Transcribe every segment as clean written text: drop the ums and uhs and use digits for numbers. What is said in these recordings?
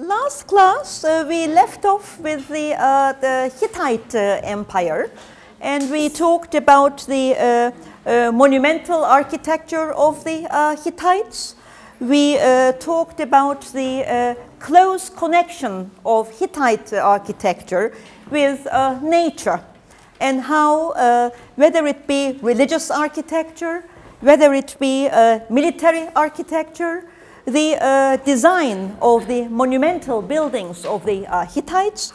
Last class, we left off with the Hittite Empire, and we talked about the monumental architecture of the Hittites. We talked about the close connection of Hittite architecture with nature, and how whether it be religious architecture, whether it be military architecture, the design of the monumental buildings of the Hittites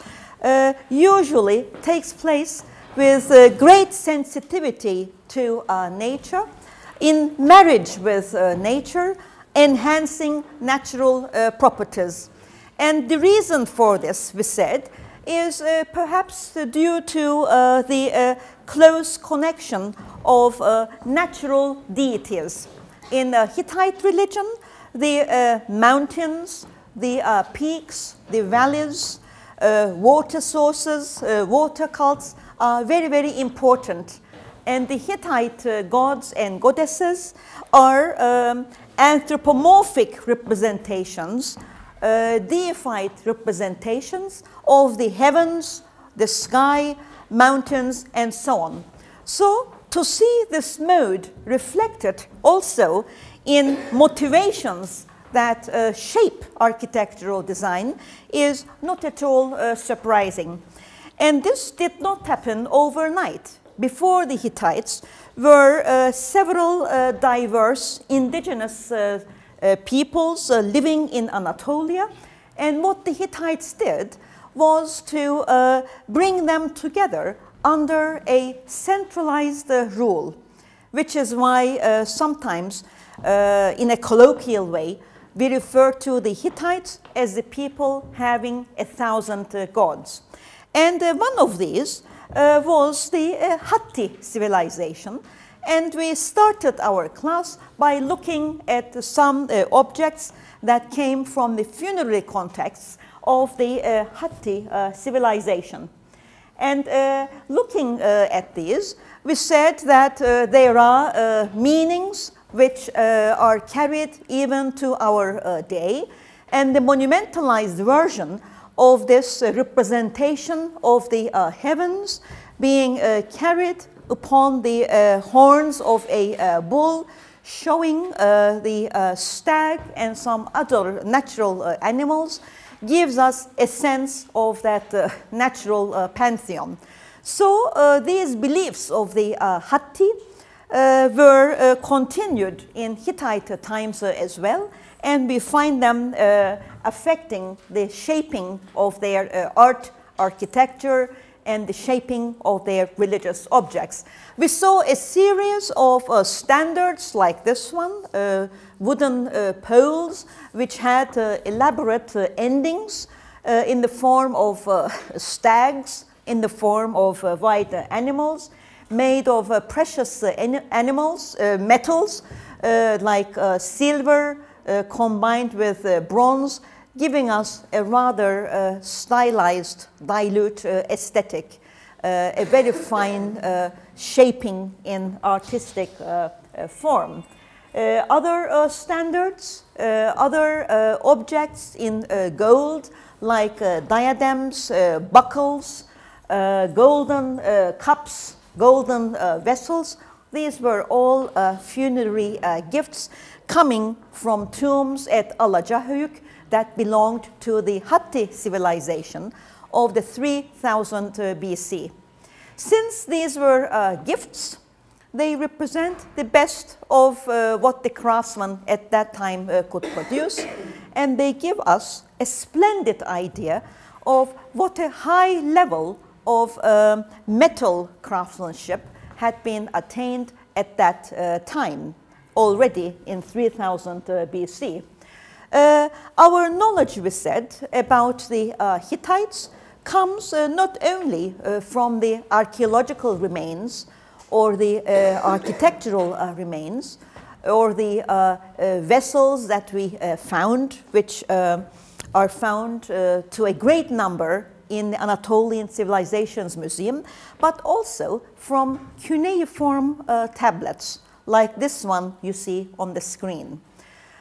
usually takes place with great sensitivity to nature, in marriage with nature, enhancing natural properties. And the reason for this, we said, is perhaps due to the close connection of natural deities. In Hittite religion, the mountains, the peaks, the valleys, water sources, water cults are very, very important. And the Hittite gods and goddesses are anthropomorphic representations, deified representations of the heavens, the sky, mountains, and so on. So to see this mode reflected also in motivations that shape architectural design is not at all surprising. And this did not happen overnight. Before the Hittites were several diverse indigenous peoples living in Anatolia, and what the Hittites did was to bring them together under a centralized rule, which is why sometimes in a colloquial way, we refer to the Hittites as the people having 1,000 gods. And one of these was the Hatti civilization. And we started our class by looking at some objects that came from the funerary contexts of the Hatti civilization. And looking at these, we said that there are meanings which are carried even to our day, and the monumentalized version of this representation of the heavens being carried upon the horns of a bull, showing the stag and some other natural animals, gives us a sense of that natural pantheon. So these beliefs of the Hatti were continued in Hittite times as well, and we find them affecting the shaping of their art, architecture, and the shaping of their religious objects. We saw a series of standards like this one, wooden poles, which had elaborate endings in the form of stags, in the form of white animals, made of precious animals, metals like silver combined with bronze, giving us a rather stylized, dilute aesthetic, a very fine shaping in artistic form. Other standards, other objects in gold, like diadems, buckles, golden cups, golden vessels. These were all funerary gifts coming from tombs at Alaca Höyük that belonged to the Hatti civilization of the 3000 BC. Since these were gifts, they represent the best of what the craftsmen at that time could produce, and they give us a splendid idea of what a high level of metal craftsmanship had been attained at that time, already in 3000 BC. Our knowledge, we said, about the Hittites comes not only from the archaeological remains or the architectural remains or the vessels that we found, which are found to a great number in the Anatolian Civilizations Museum, but also from cuneiform tablets like this one you see on the screen.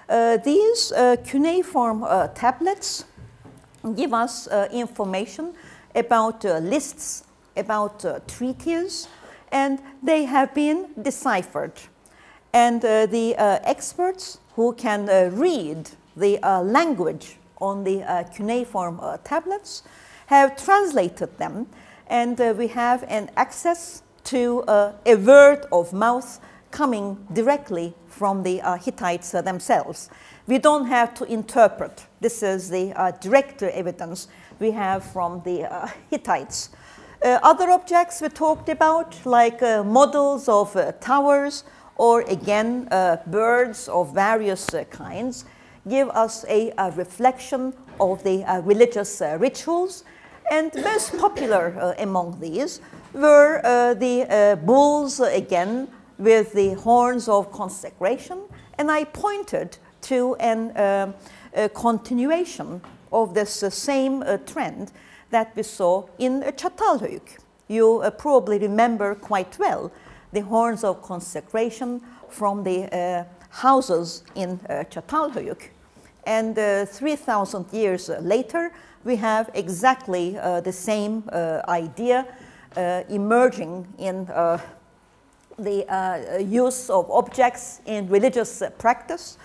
These cuneiform tablets give us information about lists, about treaties, and they have been deciphered. And the experts who can read the language on the cuneiform tablets have translated them, and we have an access to a word of mouth coming directly from the Hittites themselves. We don't have to interpret. This is the direct evidence we have from the Hittites. Other objects we talked about, like models of towers, or again birds of various kinds, give us a reflection of the religious rituals. And most popular among these were the bulls, again with the horns of consecration, and I pointed to a continuation of this same trend that we saw in Çatalhöyük. You probably remember quite well the horns of consecration from the houses in Çatalhöyük. And 3,000 years later, we have exactly the same idea emerging in the use of objects in religious practice.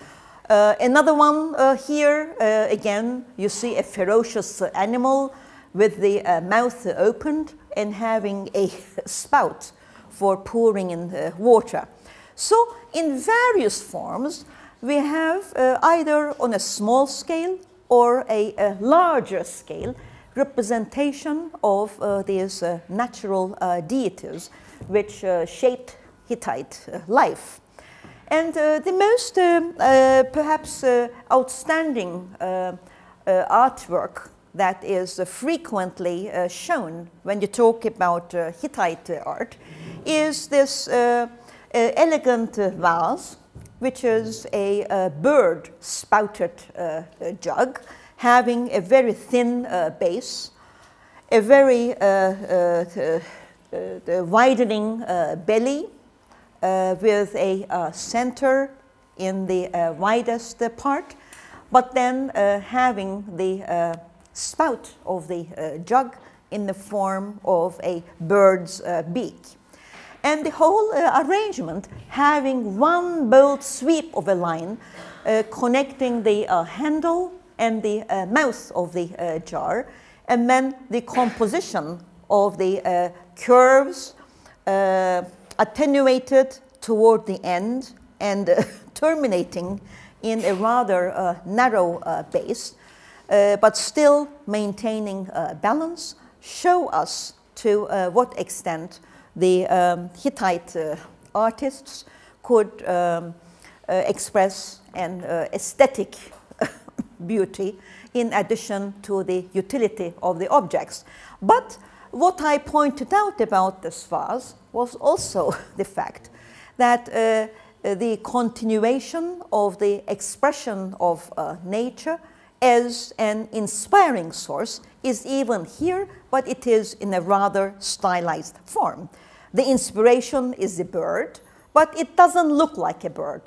Another one here, again, you see a ferocious animal with the mouth opened and having a spout for pouring in water. So in various forms, we have either on a small scale or a larger scale representation of these natural deities which shaped Hittite life. And the most perhaps outstanding artwork that is frequently shown when you talk about Hittite art is this elegant vase, which is a bird spouted jug having a very thin base, a very widening belly with a center in the widest part, but then having the spout of the jug in the form of a bird's beak. And the whole arrangement having one bold sweep of a line connecting the handle and the mouth of the jar, and then the composition of the curves attenuated toward the end and terminating in a rather narrow base, but still maintaining balance, show us to what extent the Hittite artists could express an aesthetic beauty in addition to the utility of the objects. But what I pointed out about this vase was also the fact that the continuation of the expression of nature as an inspiring source is even here, but it is in a rather stylized form. The inspiration is the bird, but it doesn't look like a bird.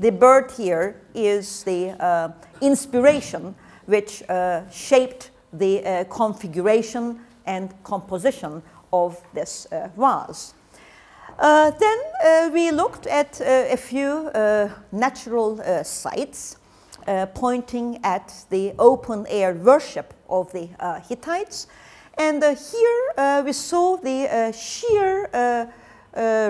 The bird here is the inspiration which shaped the configuration and composition of this vase. Then we looked at a few natural sites pointing at the open-air worship of the Hittites. And here we saw the sheer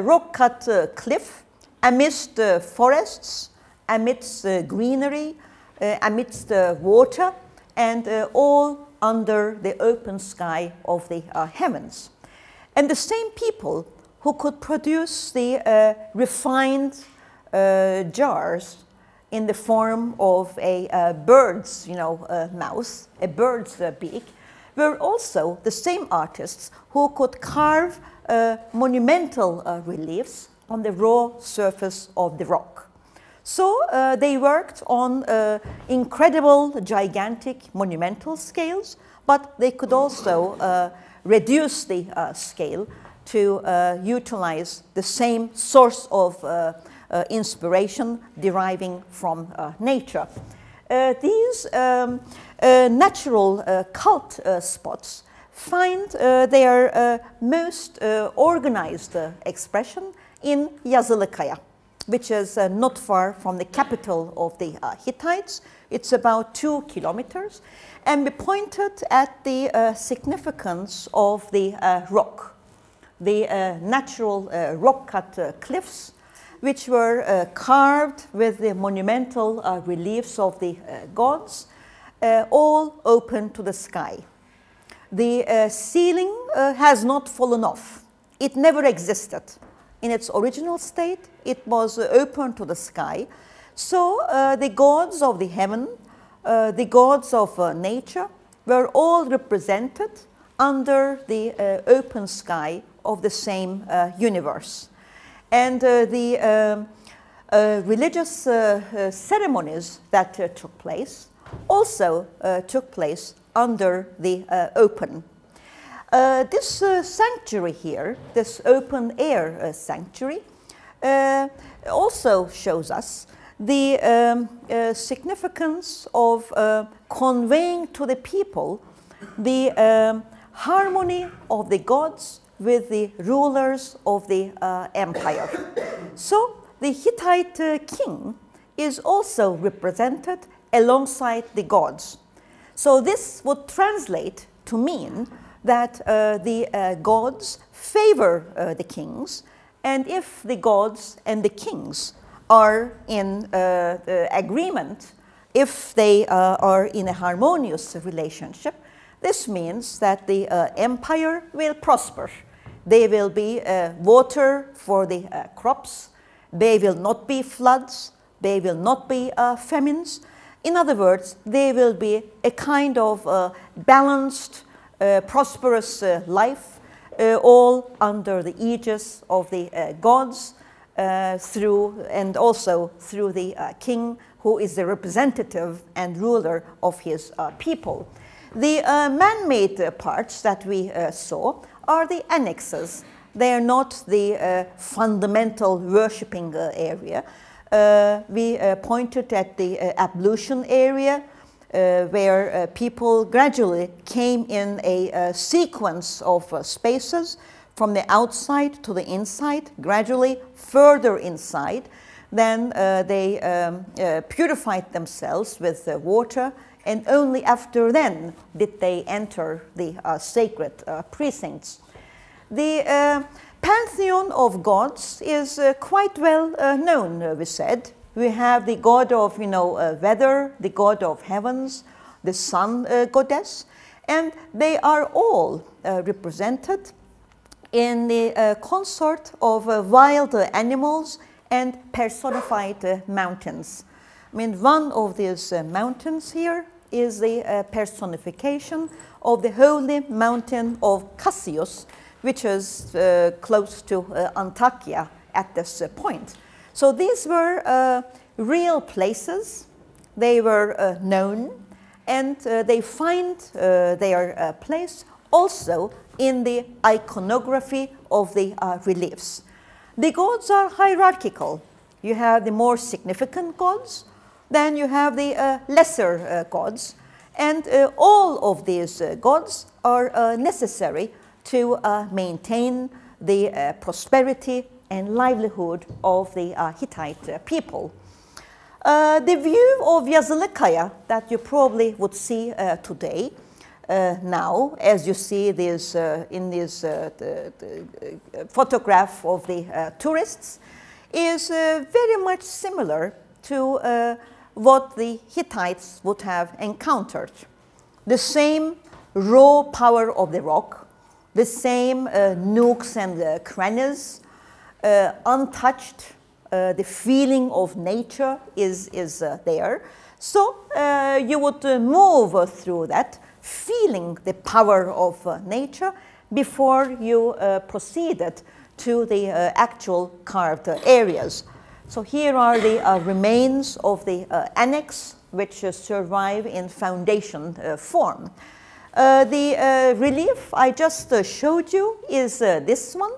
rock-cut cliff amidst forests, amidst greenery, amidst water, and all under the open sky of the heavens. And the same people who could produce the refined jars in the form of a bird's, mouth, a bird's beak, were also the same artists who could carve monumental reliefs on the raw surface of the rock. So they worked on incredible, gigantic, monumental scales, but they could also reduce the scale to utilize the same source of inspiration deriving from nature. these natural cult spots find their most organized expression in Yazılıkaya, which is not far from the capital of the Hittites. It's about 2 kilometers. And we pointed at the significance of the rock, the natural rock-cut cliffs, which were carved with the monumental reliefs of the gods, all open to the sky. The ceiling has not fallen off. It never existed. In its original state, it was open to the sky. So the gods of the heaven, the gods of nature, were all represented under the open sky of the same universe. And the religious ceremonies that took place also took place under the open. This sanctuary here, this open air sanctuary, also shows us the significance of conveying to the people the harmony of the gods with the rulers of the empire. So the Hittite king is also represented alongside the gods. So this would translate to mean that the gods favor the kings, and if the gods and the kings are in agreement, if they are in a harmonious relationship, this means that the empire will prosper. There will be water for the crops. There will not be floods. There will not be famines. In other words, there will be a kind of balanced, prosperous life, all under the aegis of the gods, and also through the king, who is the representative and ruler of his people. The man-made parts that we saw are the annexes. They are not the fundamental worshipping area. We pointed at the ablution area, where people gradually came in a sequence of spaces from the outside to the inside, gradually further inside. Then they purified themselves with water, and only after then did they enter the sacred precincts. The pantheon of gods is quite well known, we said. We have the god of, weather, the god of heavens, the sun goddess, and they are all represented in the consort of wild animals and personified mountains. I mean, one of these mountains here is the personification of the holy mountain of Cassius, which is close to Antakya at this point. So these were real places. They were known, and they find their place also in the iconography of the reliefs. The gods are hierarchical. You have the more significant gods, then you have the lesser gods, and all of these gods are necessary to maintain the prosperity and livelihood of the Hittite people. The view of Yazılıkaya that you probably would see today, now, as you see this, in this the photograph of the tourists, is very much similar to what the Hittites would have encountered. The same raw power of the rock, the same nooks and crannies, untouched, the feeling of nature is there. So you would move through that, feeling the power of nature before you proceeded to the actual carved areas. So here are the remains of the annex, which survive in foundation form. The relief I just showed you is this one.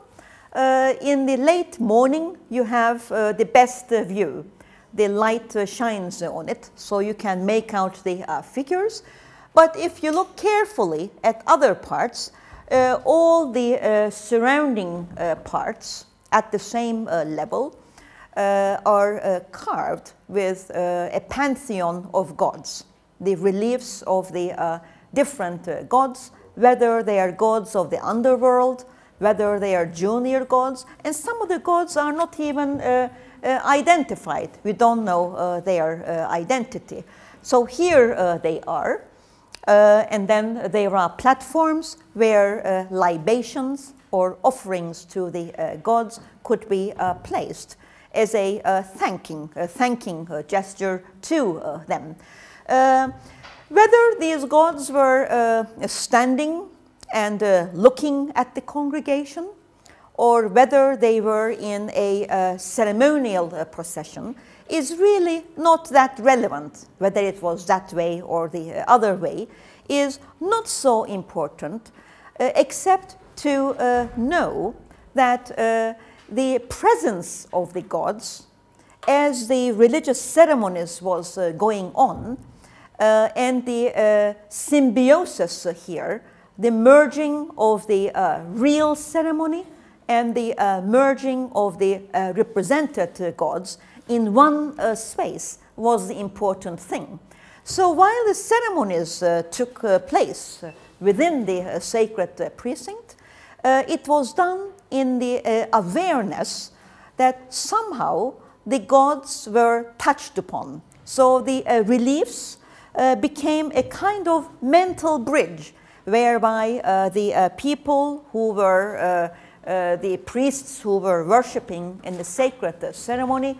In the late morning, you have the best view. the light shines on it, so you can make out the figures. But if you look carefully at other parts, all the surrounding parts at the same level are carved with a pantheon of gods, the reliefs of the different gods, whether they are gods of the underworld, whether they are junior gods, and some of the gods are not even identified. We don't know their identity. So here they are, and then there are platforms where libations or offerings to the gods could be placed as a thanking gesture to them. Whether these gods were standing and looking at the congregation, or whether they were in a ceremonial procession, is really not that relevant. Whether it was that way or the other way is not so important, except to know that the presence of the gods as the religious ceremonies was going on, and the symbiosis here, the merging of the real ceremony and the merging of the represented gods in one space was the important thing. So while the ceremonies took place within the sacred precinct, it was done in the awareness that somehow the gods were touched upon. So the reliefs became a kind of mental bridge, whereby the people who were, the priests who were worshipping in the sacred ceremony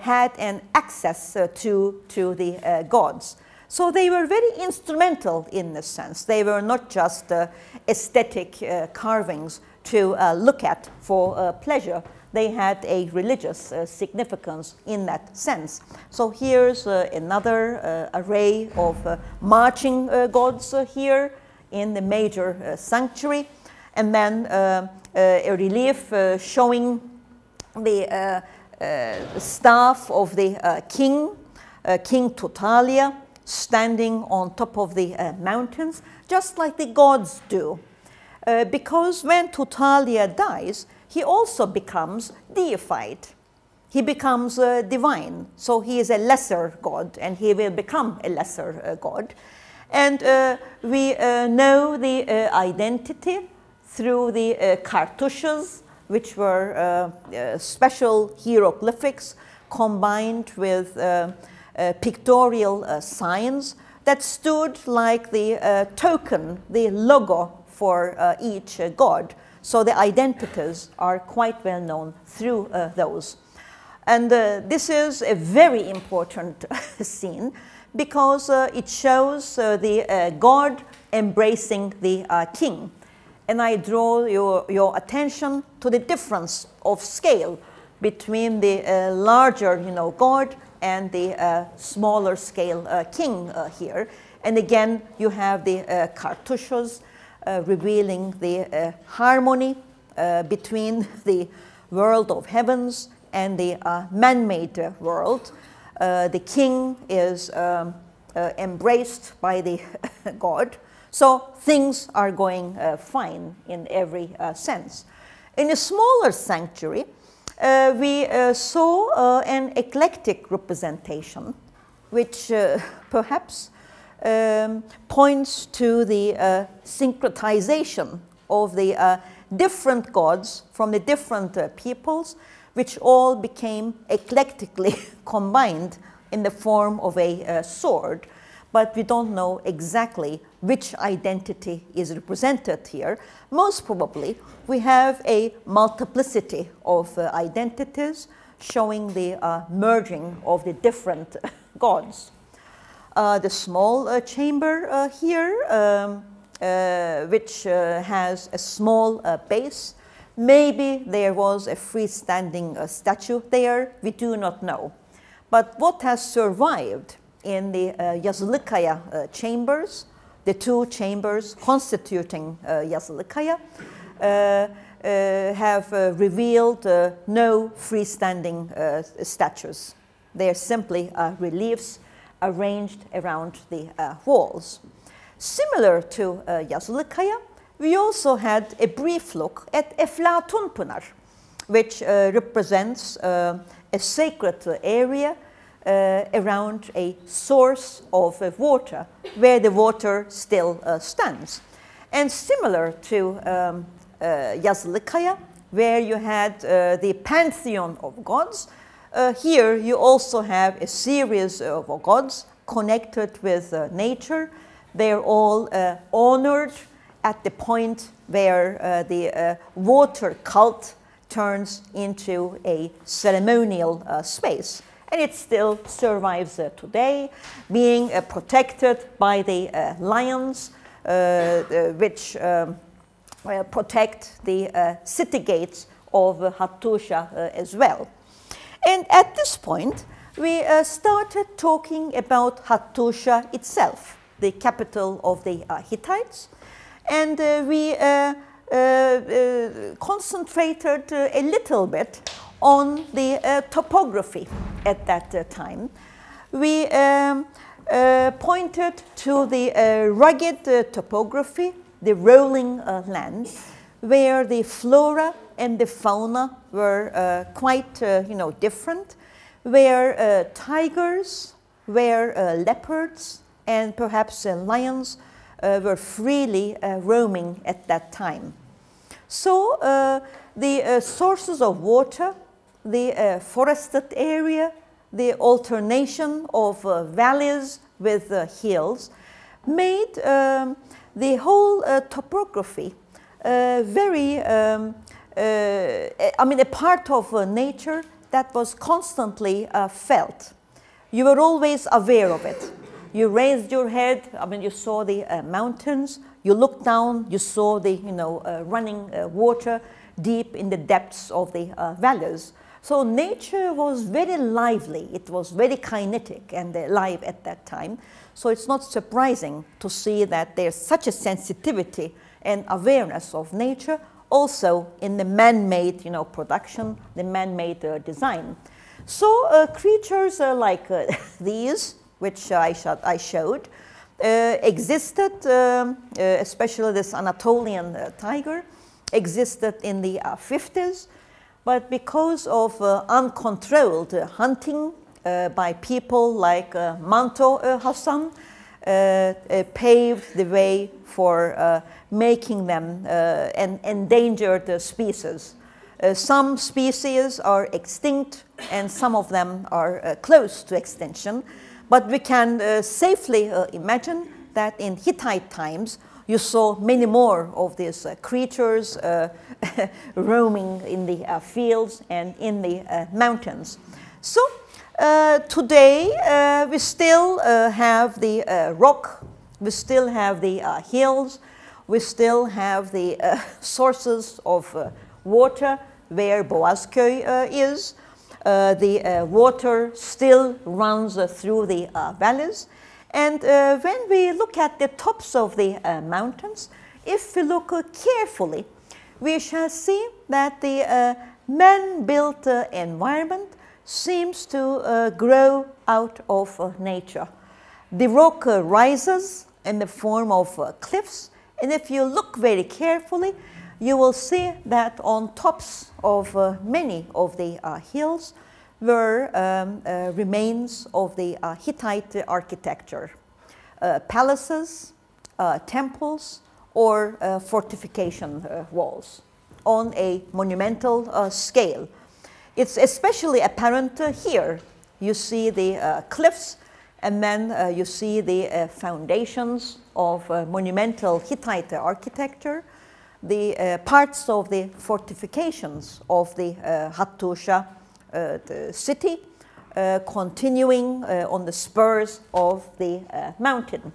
had an access to the gods. So they were very instrumental in this sense. They were not just aesthetic carvings to look at for pleasure. They had a religious significance in that sense. So here's another array of marching gods here in the major sanctuary, and then a relief showing the staff of the king, King Tudhaliya, standing on top of the mountains, just like the gods do. Because when Tudhaliya dies, he also becomes deified. He becomes divine. So he is a lesser god, and he will become a lesser god. And we know the identity through the cartouches, which were special hieroglyphics combined with pictorial signs that stood like the token, the logo for each god. So the identities are quite well known through those. And this is a very important scene, because it shows the god embracing the king. And I draw your attention to the difference of scale between the larger, god and the smaller scale king here. And again, you have the cartouches revealing the harmony between the world of heavens and the man-made world. The king is embraced by the god. So things are going fine in every sense. In a smaller sanctuary, we saw an eclectic representation, which perhaps points to the syncretization of the different gods from the different peoples, which all became eclectically combined in the form of a sword. But we don't know exactly which identity is represented here. Most probably, we have a multiplicity of identities showing the merging of the different gods. The small chamber here, which has a small base. Maybe there was a freestanding statue there, we do not know. But what has survived in the Yazılıkaya chambers, the two chambers constituting Yazılıkaya, have revealed no freestanding statues. They are simply reliefs arranged around the walls. Similar to Yazılıkaya, we also had a brief look at Eflatunpınar, which represents a sacred area around a source of water, where the water still stands. And similar to Yazılıkaya, where you had the pantheon of gods, here you also have a series of gods connected with nature. They are all honored at the point where the water cult turns into a ceremonial space. And it still survives today, being protected by the lions, which protect the city gates of Hattusha as well. And at this point, we started talking about Hattusha itself, the capital of the Hittites, and we concentrated a little bit on the topography at that time. We pointed to the rugged topography, the rolling land, where the flora and the fauna were quite different, where tigers, where leopards, and perhaps lions were freely roaming at that time. So the sources of water, the forested area, the alternation of valleys with hills made the whole topography very, a part of nature that was constantly felt. You were always aware of it. You raised your head, you saw the mountains. You looked down, you saw the, running water deep in the depths of the valleys. So nature was very lively, it was very kinetic and alive at that time. So it's not surprising to see that there's such a sensitivity and awareness of nature also in the man-made production, the man-made design. So creatures like these, which I showed, existed, especially this Anatolian tiger, existed in the 50s. But because of uncontrolled hunting by people like Manto Hassan, paved the way for making them an endangered species. Some species are extinct and some of them are close to extinction. But we can safely imagine that in Hittite times, you saw many more of these creatures roaming in the fields and in the mountains. So today we still have the rock, we still have the hills, we still have the sources of water where Boazköy is. The water still runs through the valleys. And when we look at the tops of the mountains, if we look carefully, we shall see that the man-built environment seems to grow out of nature. The rock rises in the form of cliffs, and if you look very carefully, you will see that on tops of many of the hills, were remains of the Hittite architecture, palaces, temples, or fortification walls on a monumental scale. It's especially apparent here. You see the cliffs, and then you see the foundations of monumental Hittite architecture, the parts of the fortifications of the Hattusha the city, continuing on the spurs of the mountain.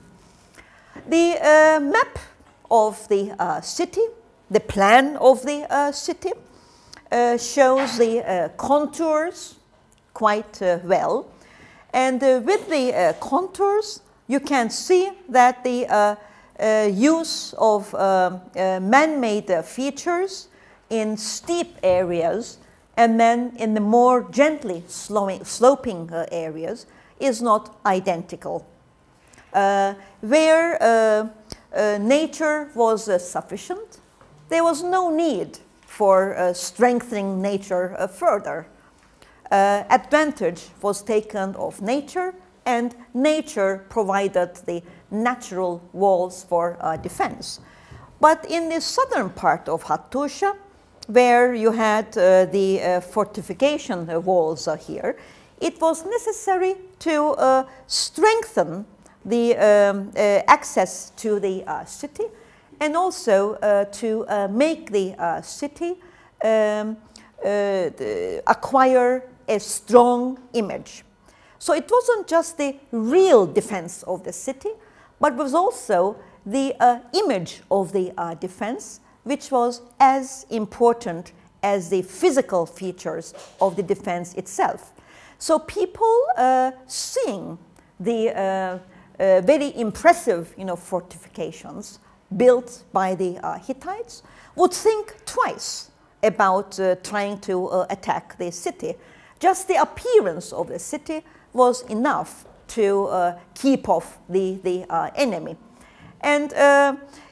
The map of the city, the plan of the city, shows the contours quite well. And with the contours, you can see that the use of man-made features in steep areas and then in the more gently sloping areas is not identical. Where nature was sufficient, there was no need for strengthening nature further. Advantage was taken of nature, and nature provided the natural walls for defense. But in the southern part of Hattusha, where you had the fortification walls here, it was necessary to strengthen the access to the city, and also to make the city acquire a strong image. So it wasn't just the real defense of the city, but was also the image of the defense, which was as important as the physical features of the defense itself. So people seeing the very impressive, fortifications built by the Hittites would think twice about trying to attack the city. Just the appearance of the city was enough to keep off the enemy. And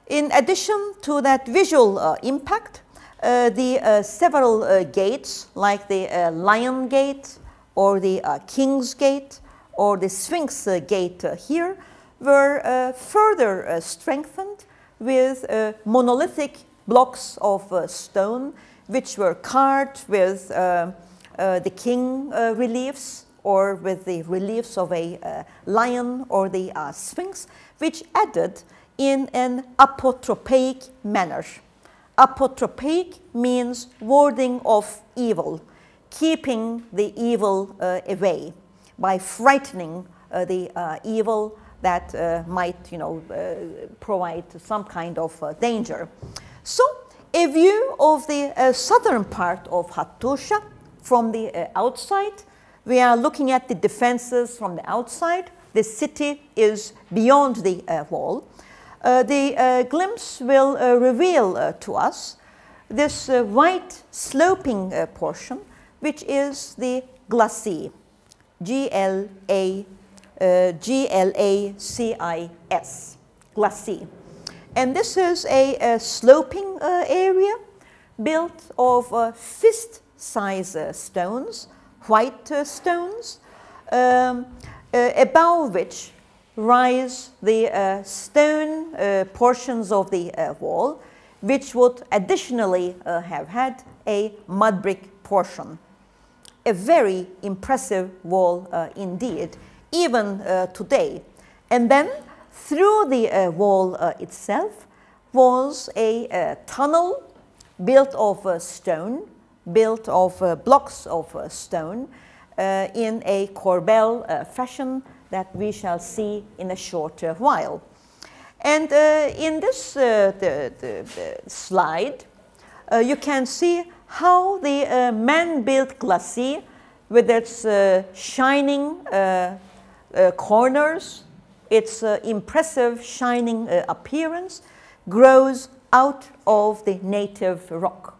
in addition to that visual impact, the several gates, like the Lion Gate or the King's Gate or the Sphinx Gate here, were further strengthened with monolithic blocks of stone, which were carved with the king reliefs, or with the reliefs of a lion or the sphinx, which added in an apotropaic manner. Apotropaic means warding off evil, keeping the evil away by frightening the evil that might, provide some kind of danger. So a view of the southern part of Hattusha from the outside. We are looking at the defenses from the outside. The city is beyond the wall. The glimpse will reveal to us this white sloping portion, which is the glacis, G-L-A-C-I-S, glacis. And this is a sloping area built of fist-size stones, white stones, above which rise the stone portions of the wall, which would additionally have had a mud brick portion. A very impressive wall indeed, even today. And then through the wall itself was a tunnel built of stone, built of blocks of stone, in a corbel fashion that we shall see in a short while. And in this the slide, you can see how the man-built glacis, with its shining corners, its impressive shining appearance, grows out of the native rock.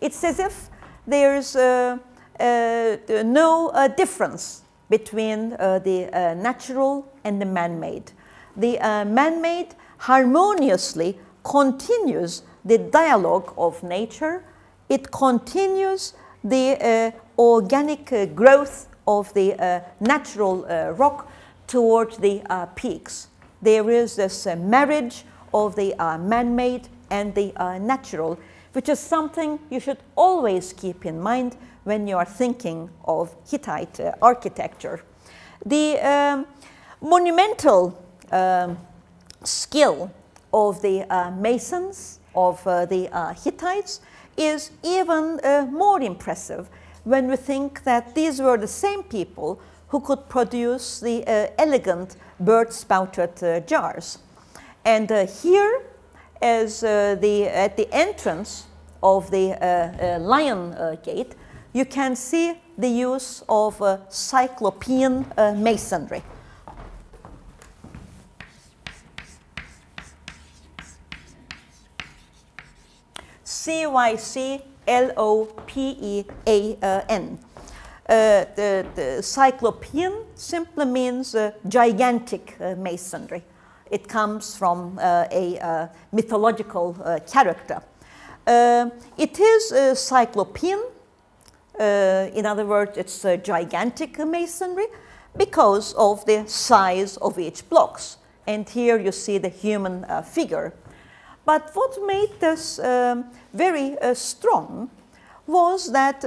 It's as if there's no difference between the natural and the man-made. The man-made harmoniously continues the dialogue of nature. It continues the organic growth of the natural rock toward the peaks. There is this marriage of the man-made and the natural, which is something you should always keep in mind when you are thinking of Hittite architecture. The monumental skill of the masons, of the Hittites, is even more impressive when we think that these were the same people who could produce the elegant bird-spouted jars. And here, as at the entrance of the Lion Gate, you can see the use of cyclopean masonry. C-Y-C L-O-P-E-A-N. The cyclopean simply means gigantic masonry. It comes from a mythological character. It is cyclopean. In other words, it's gigantic masonry because of the size of each blocks. And here you see the human figure. But what made this very strong was that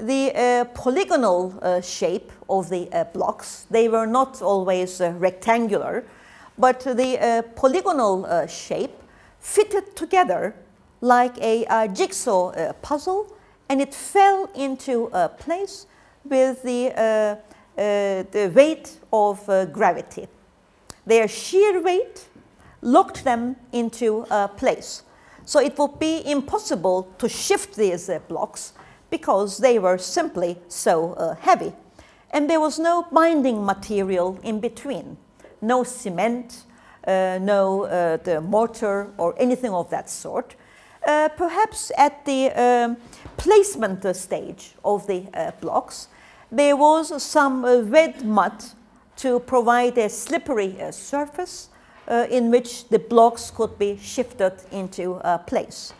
the polygonal shape of the blocks, they were not always rectangular, but the polygonal shape fitted together like a jigsaw puzzle, and it fell into place with the weight of gravity. Their sheer weight locked them into place. So it would be impossible to shift these blocks because they were simply so heavy. And there was no binding material in between, no cement, no the mortar or anything of that sort. Perhaps at the placement stage of the blocks, there was some red mud to provide a slippery surface in which the blocks could be shifted into place.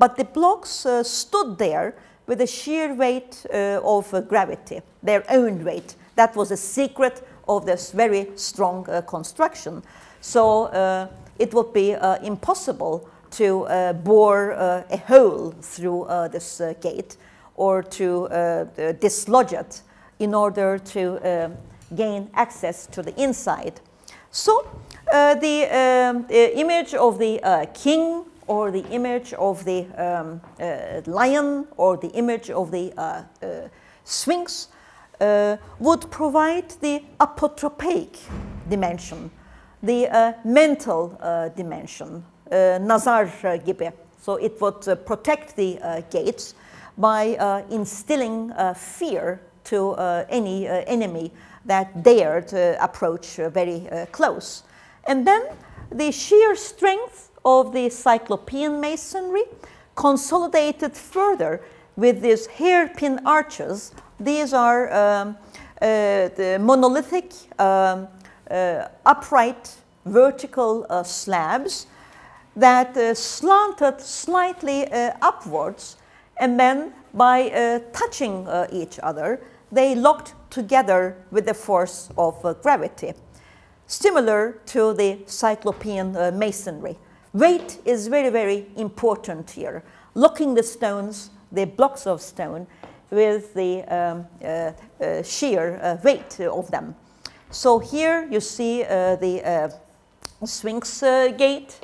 But the blocks stood there with the sheer weight of gravity, their own weight. That was a secret of this very strong construction. So it would be impossible to bore a hole through this gate or to dislodge it in order to gain access to the inside. So the image of the king or the image of the lion or the image of the sphinx would provide the apotropaic dimension, the mental dimension, nazar gibi. So it would protect the gates by instilling fear to any enemy that dared approach very close. And then the sheer strength of the cyclopean masonry consolidated further with these hairpin arches. These are the monolithic, upright, vertical slabs that slanted slightly upwards, and then by touching each other, they locked together with the force of gravity, similar to the cyclopean masonry. Weight is very, very important here, locking the stones, the blocks of stone, with the sheer weight of them. So here you see the Sphinx gate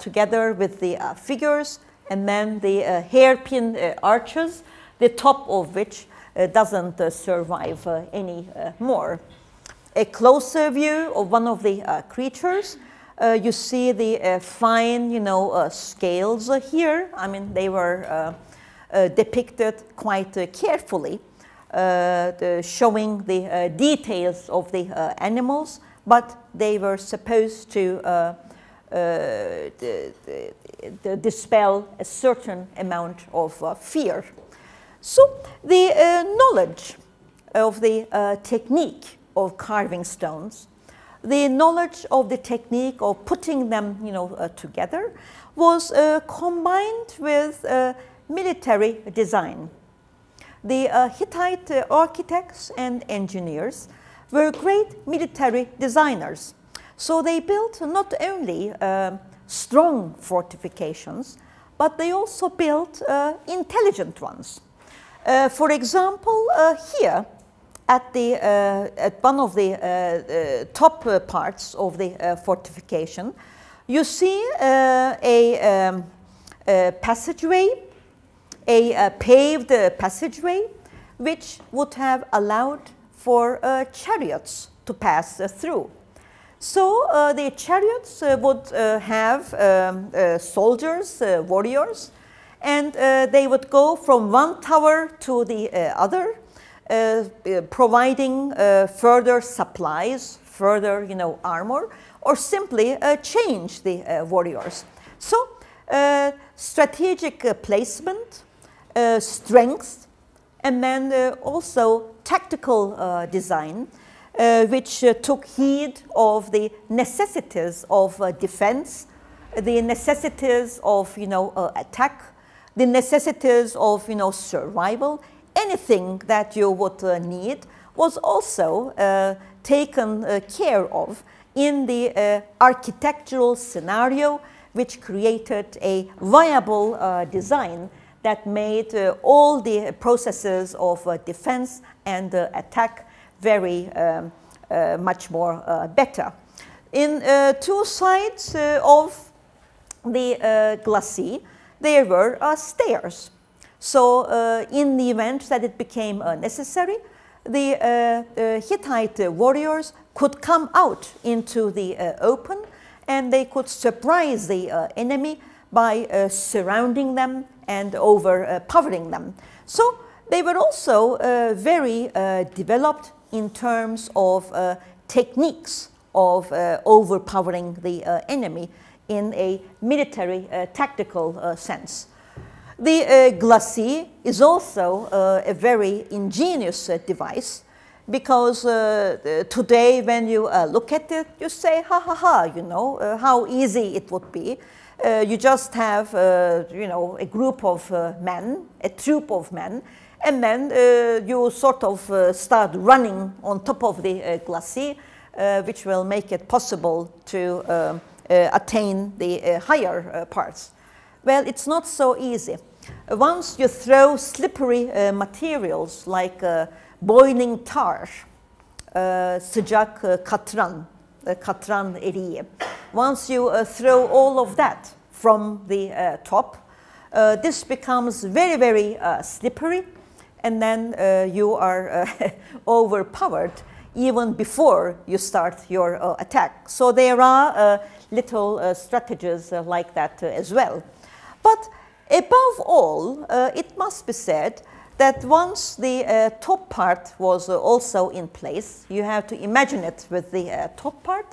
together with the figures, and then the hairpin arches, the top of which doesn't survive any more. A closer view of one of the creatures, you see the fine, you know, scales here. I mean, they were depicted quite carefully, showing the details of the animals, but they were supposed to dispel a certain amount of fear. So the knowledge of the technique of carving stones, the knowledge of the technique of putting them, you know, together, was combined with military design. The Hittite architects and engineers were great military designers. So they built not only strong fortifications, but they also built intelligent ones. For example, here at one of the top parts of the fortification, you see a passageway, a paved passageway, which would have allowed for chariots to pass through. So the chariots would have soldiers, warriors, and they would go from one tower to the other, providing further supplies, further, you know, armor, or simply change the warriors. So strategic placement, strength, and then also tactical design, which took heed of the necessities of defense, the necessities of attack, the necessities of survival. Anything that you would need was also taken care of in the architectural scenario, which created a viable design that made all the processes of defense and attack very much more better. In two sides of the glacis, there were stairs. So in the event that it became necessary, the Hittite warriors could come out into the open, and they could surprise the enemy by surrounding them and overpowering them. So they were also very developed in terms of techniques of overpowering the enemy in a military tactical sense. The glacis is also a very ingenious device, because today when you look at it, you say, ha ha ha, how easy it would be. You just have, a group of men, a troop of men, and then you sort of start running on top of the glacis, which will make it possible to attain the higher parts. Well, it's not so easy. Once you throw slippery materials like boiling tar, sıcak katran eriği. Once you throw all of that from the top, this becomes very, very slippery, and then you are overpowered even before you start your attack. So there are little strategies like that as well. But above all, it must be said that once the top part was also in place, you have to imagine it with the top part,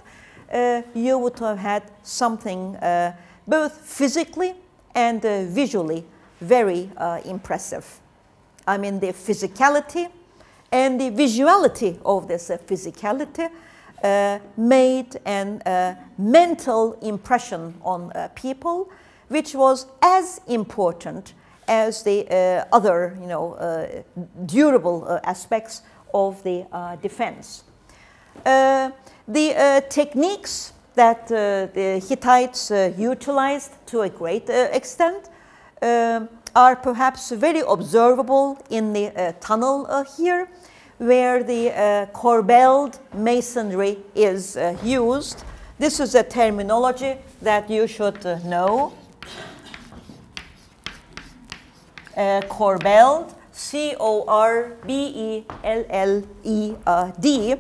you would have had something both physically and visually very impressive. I mean, the physicality and the visuality of this physicality made an mental impression on people, which was as important as the other, durable aspects of the defense. The techniques that the Hittites utilized to a great extent are perhaps very observable in the tunnel here, where the corbelled masonry is used. This is a terminology that you should know. Corbelled, C-O-R-B-E-L-L-E-D.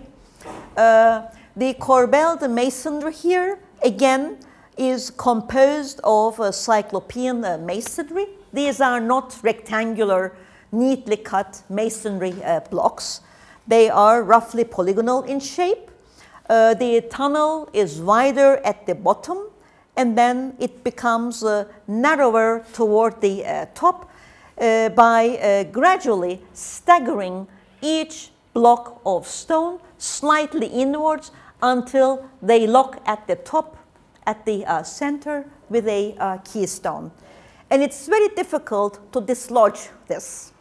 The corbelled masonry here, again, is composed of cyclopean masonry. These are not rectangular, neatly cut masonry blocks. They are roughly polygonal in shape. The tunnel is wider at the bottom, and then it becomes narrower toward the top, by gradually staggering each block of stone slightly inwards until they lock at the top, at the center, with a keystone. And it's very difficult to dislodge this,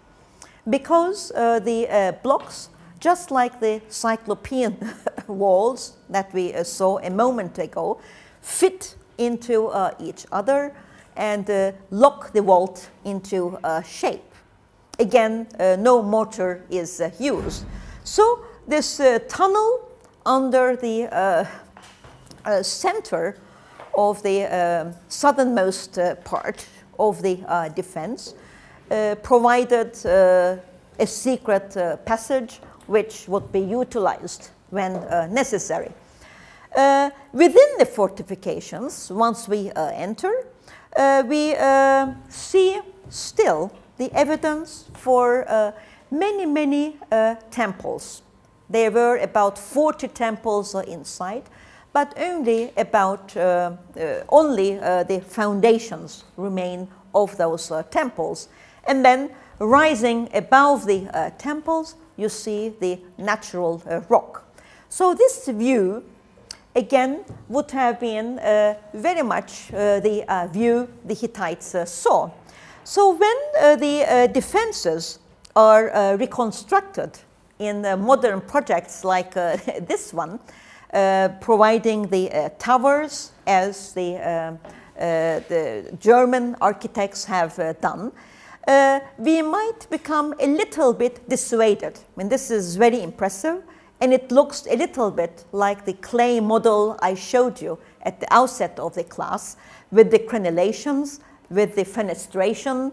because the blocks, just like the cyclopean walls that we saw a moment ago, fit into each other and lock the vault into shape. Again, no mortar is used. So this tunnel under the center of the southernmost part of the defense provided a secret passage which would be utilized when necessary. Within the fortifications, once we enter, we see still the evidence for many, many temples. There were about 40 temples inside, but only about the foundations remain of those temples. And then rising above the temples, you see the natural rock. So this view, again, would have been very much the view the Hittites saw. So when the defenses are reconstructed in modern projects like this one, providing the towers as the German architects have done, we might become a little bit dissuaded. I mean, this is very impressive, and it looks a little bit like the clay model I showed you at the outset of the class, with the crenellations, with the fenestration,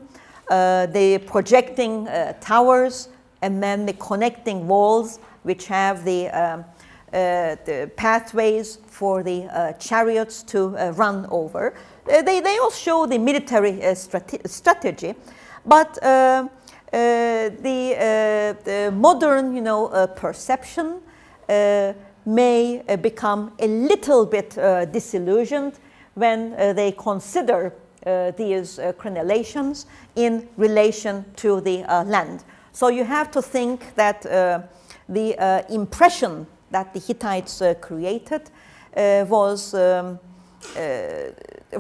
the projecting towers, and then the connecting walls, which have the pathways for the chariots to run over. They all show the military strategy, but the modern, perception may become a little bit disillusioned when they consider these crenellations in relation to the land. So you have to think that the impression that the Hittites created was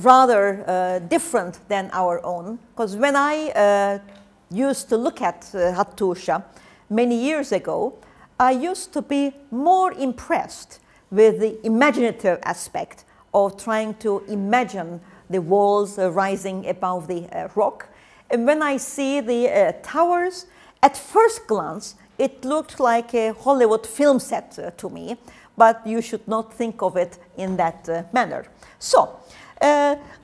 rather different than our own. Because when I used to look at Hattusha many years ago, I used to be more impressed with the imaginative aspect of trying to imagine the walls rising above the rock. And when I see the towers, at first glance, it looked like a Hollywood film set to me, but you should not think of it in that manner. So,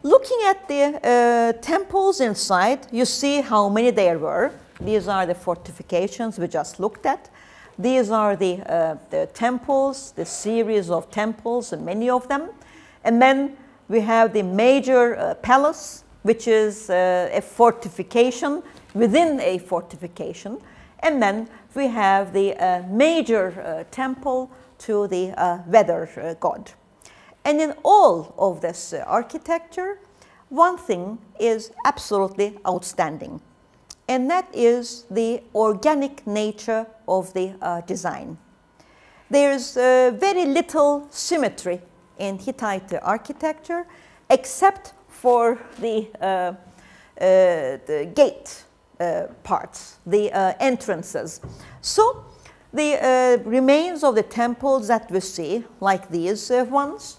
looking at the temples inside, you see how many there were. These are the fortifications we just looked at. These are the temples, the series of temples, and many of them. And then we have the major palace, which is a fortification within a fortification. And then we have the major temple to the weather god. And in all of this architecture, one thing is absolutely outstanding, and that is the organic nature of the design. There's very little symmetry in Hittite architecture, except for the gate parts, the entrances. So the remains of the temples that we see, like these ones,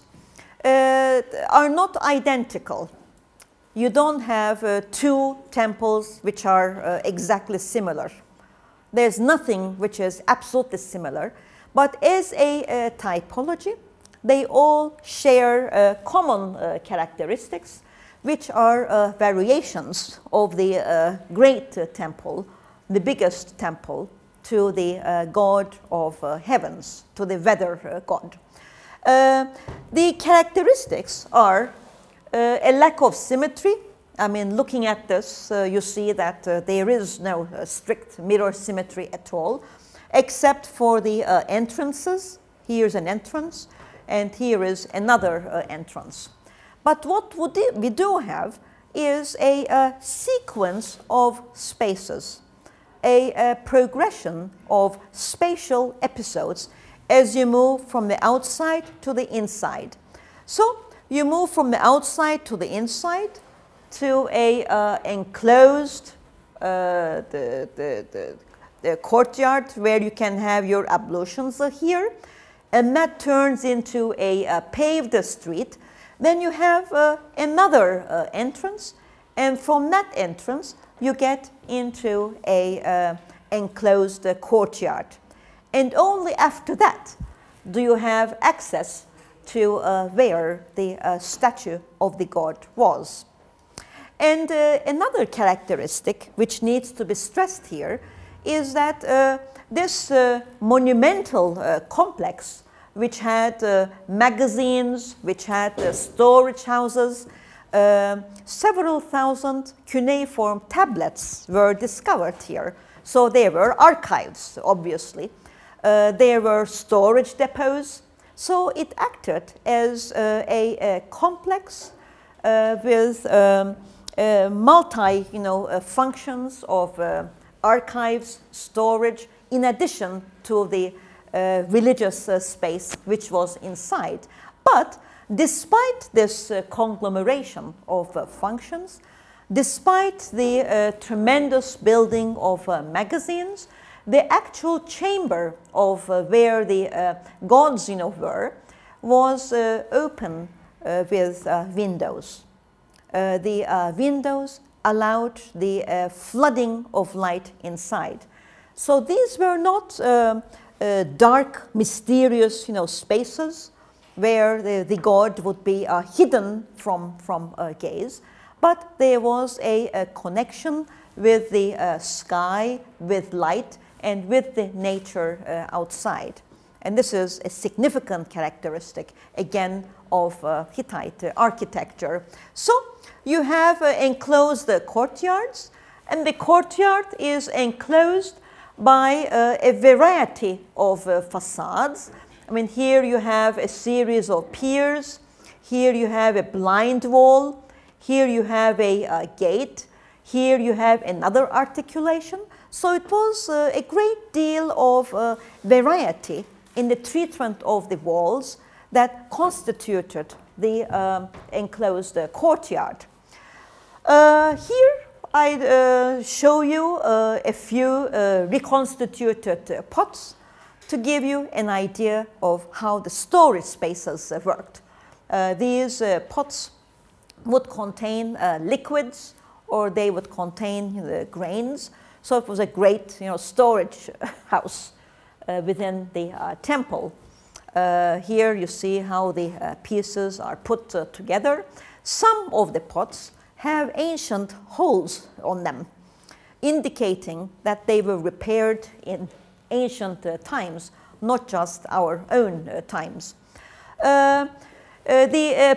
are not identical. You don't have two temples which are exactly similar. There's nothing which is absolutely similar, but as a typology, they all share common characteristics, which are variations of the great temple, the biggest temple, to the god of heavens, to the weather god. The characteristics are a lack of symmetry. I mean, looking at this, you see that there is no strict mirror symmetry at all, except for the entrances. Here's an entrance, and here is another entrance. But what we do have is a sequence of spaces, a progression of spatial episodes as you move from the outside to the inside. So you move from the outside to the inside to a enclosed the courtyard where you can have your ablutions here, and that turns into a paved street. Then you have another entrance, and from that entrance you get into a enclosed courtyard. And only after that do you have access to where the statue of the god was. And another characteristic which needs to be stressed here is that this monumental complex, which had magazines, which had storage houses. Several thousand cuneiform tablets were discovered here. So there were archives, obviously. There were storage depots. So it acted as a complex with multi, functions of archives, storage, in addition to the religious space which was inside. But despite this conglomeration of functions, despite the tremendous building of magazines, the actual chamber of where the gods were was open with windows. The windows allowed the flooding of light inside. So these were not dark, mysterious, spaces where the god would be hidden from gaze, but there was a connection with the sky, with light, and with the nature outside. And this is a significant characteristic, again, of Hittite architecture. So you have enclosed courtyards, and the courtyard is enclosed by a variety of facades. I mean, here you have a series of piers, here you have a blind wall, here you have a gate, here you have another articulation. So it was a great deal of variety in the treatment of the walls that constituted the enclosed courtyard. Here I show you a few reconstituted pots to give you an idea of how the storage spaces worked. These pots would contain liquids, or they would contain grains. So it was a great storage house within the temple. Here you see how the pieces are put together. Some of the pots have ancient holes on them, indicating that they were repaired in ancient times, not just our own times. The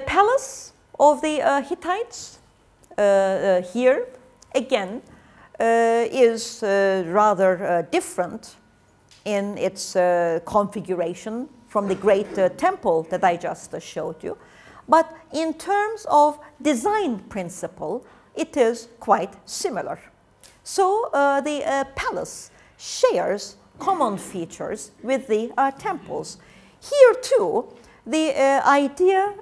palace of the Hittites here, again, is rather different in its configuration from the great temple that I just showed you. But in terms of design principle, it is quite similar. So the palace shares common features with the temples. Here too, the idea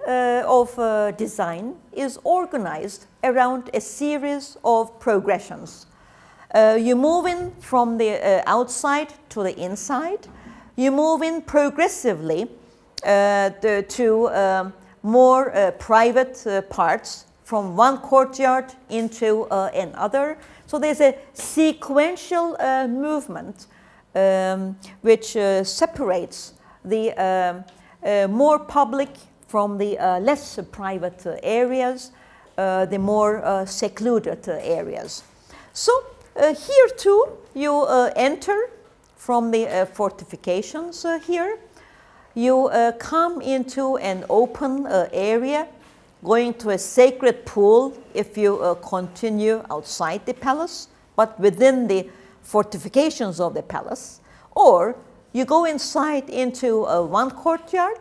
of design is organized around a series of progressions. You move in from the outside to the inside. You move in progressively to more private parts, from one courtyard into another. So there's a sequential movement which separates the more public from the less private areas, the more secluded areas. So here too, you enter from the fortifications here. You come into an open area, going to a sacred pool if you continue outside the palace, but within the fortifications of the palace. Or you go inside into one courtyard.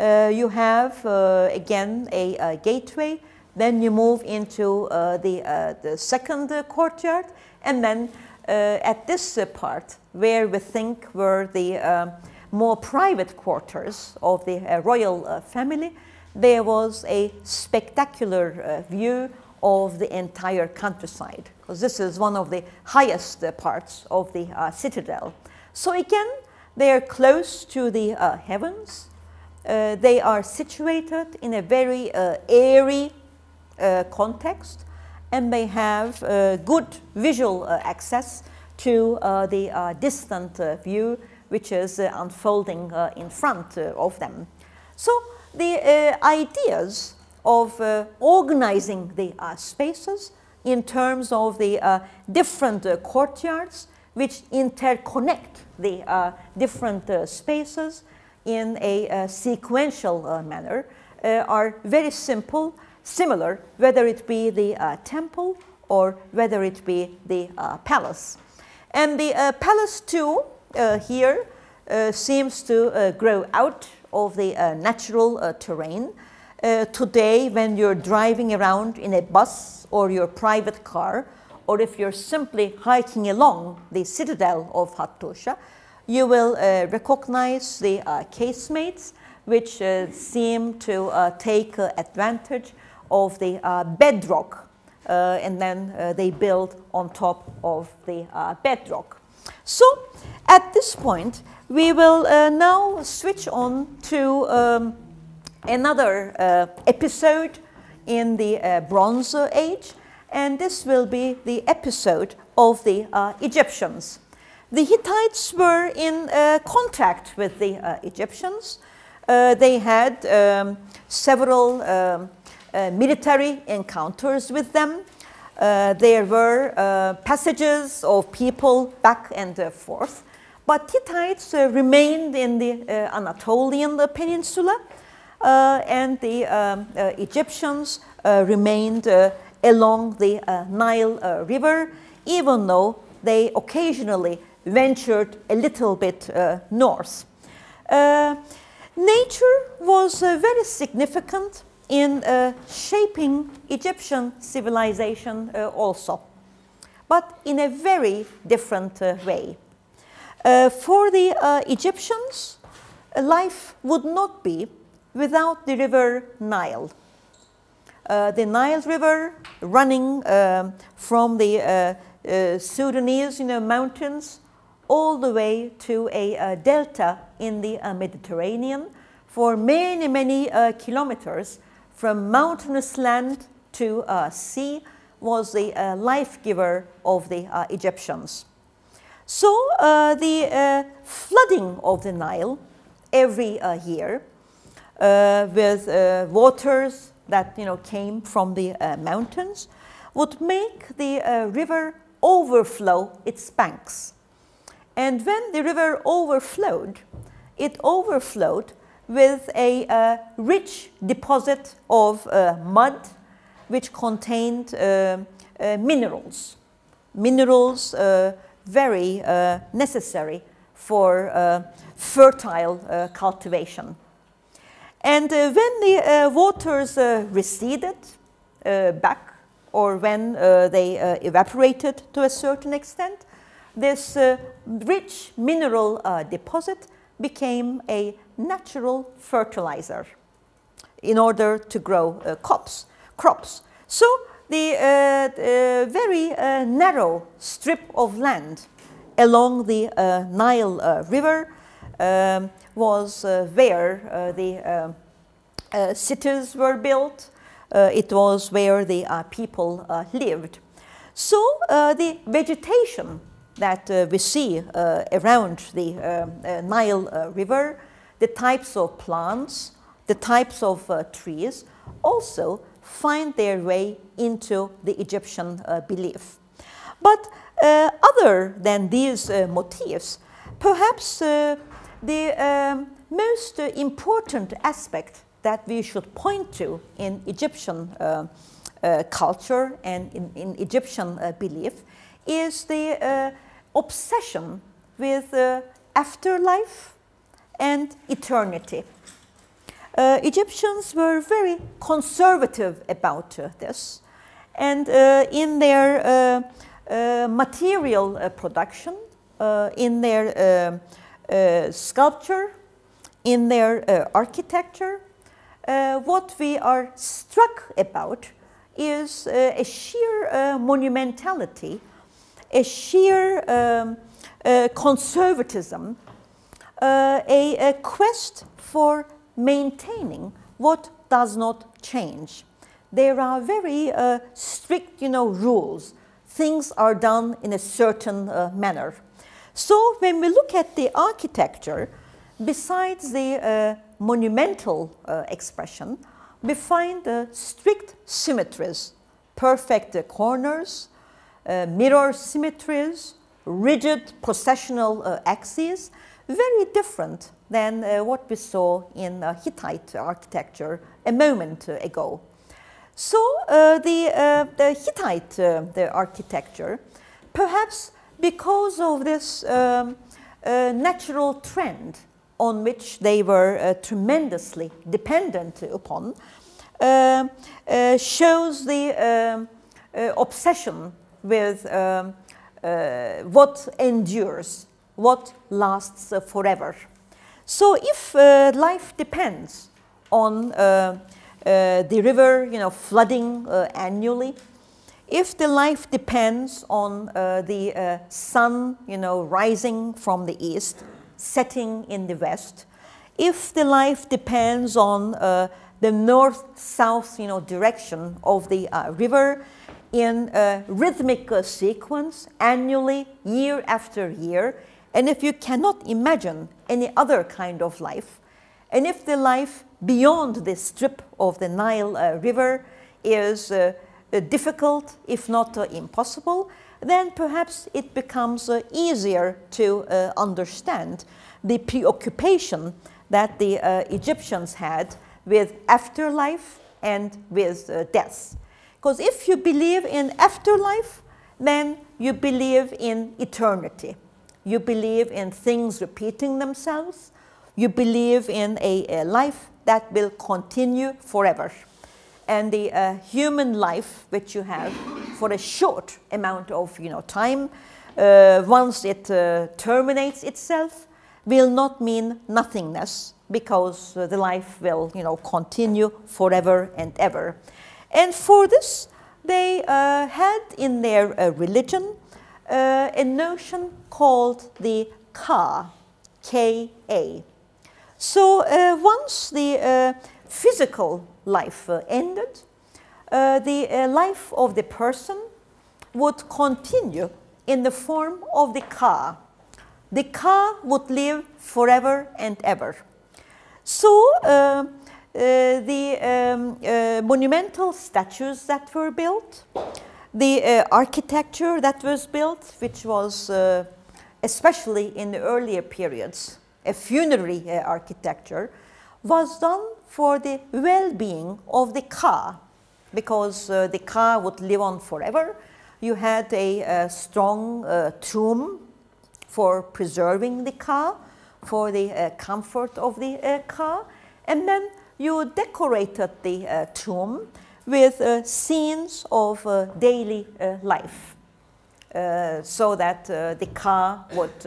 You have, again, a gateway. Then you move into the second courtyard. And then at this part, where we think were the more private quarters of the royal family, there was a spectacular view of the entire countryside, because this is one of the highest parts of the citadel. So again, they are close to the heavens. They are situated in a very airy context, and they have good visual access to the distant view, which is unfolding in front of them. So the ideas of organizing the spaces in terms of the different courtyards, which interconnect the different spaces in a sequential manner, are very simple, similar, whether it be the temple or whether it be the palace. And the palace too here seems to grow out of the natural terrain. today when you're driving around in a bus or your private car, or if you're simply hiking along the citadel of Hattusha, you will recognize the casemates, which seem to take advantage of the bedrock, and then they build on top of the bedrock. So at this point, we will now switch on to another episode in the Bronze Age, and this will be the episode of the Egyptians. The Hittites were in contact with the Egyptians. They had several military encounters with them. There were passages of people back and forth. But Hittites remained in the Anatolian peninsula, and the Egyptians remained along the Nile River, even though they occasionally ventured a little bit north. Nature was very significant in shaping Egyptian civilization also, but in a very different way. For the Egyptians, life would not be without the river Nile. The Nile River running from the Sudanese mountains all the way to a delta in the Mediterranean for many, many kilometers from mountainous land to sea was the life giver of the Egyptians. So the flooding of the Nile every year with waters that came from the mountains would make the river overflow its banks. And when the river overflowed, it overflowed with a rich deposit of mud, which contained minerals. Minerals very necessary for fertile cultivation. And when the waters receded back, or when they evaporated to a certain extent, this rich mineral deposit became a natural fertilizer in order to grow crops. So the very narrow strip of land along the Nile River was where the cities were built. It was where the people lived. So the vegetation that we see around the Nile River, the types of plants, the types of trees also find their way into the Egyptian belief. But other than these motifs, perhaps the most important aspect that we should point to in Egyptian culture and in Egyptian belief is the obsession with afterlife and eternity. Egyptians were very conservative about this, and in their material production, in their sculpture, in their architecture, what we are struck about is a sheer monumentality, a sheer conservatism, a quest for maintaining what does not change. There are very strict, rules. Things are done in a certain manner. So when we look at the architecture, besides the monumental expression, we find strict symmetries, perfect corners, mirror symmetries, rigid processional axes, very different than what we saw in Hittite architecture a moment ago. So the Hittite the architecture, perhaps because of this natural trend on which they were tremendously dependent upon, shows the obsession with what endures, what lasts forever. So if life depends on the river, you know, flooding annually, if the life depends on the sun, you know, rising from the east, setting in the west, if the life depends on the north-south, you know, direction of the river in a rhythmic sequence annually, year after year, and if you cannot imagine any other kind of life, and if the life beyond this strip of the Nile River is difficult, if not impossible, then perhaps it becomes easier to understand the preoccupation that the Egyptians had with afterlife and with death. Because if you believe in afterlife, then you believe in eternity. You believe in things repeating themselves. You believe in a life that will continue forever. And the human life which you have for a short amount of, you know, time, once it terminates itself, will not mean nothingness, because the life will, you know, continue forever and ever. And for this, they had in their religion a notion called the Ka, K-A. So once the physical life ended, the life of the person would continue in the form of the Ka. The Ka would live forever and ever. So the monumental statues that were built, the architecture that was built, which was especially in the earlier periods, a funerary architecture, was done for the well-being of the Ka, because the Ka would live on forever. You had a strong tomb for preserving the Ka, for the comfort of the Ka, and then you decorated the tomb with scenes of daily life, so that the Ka would,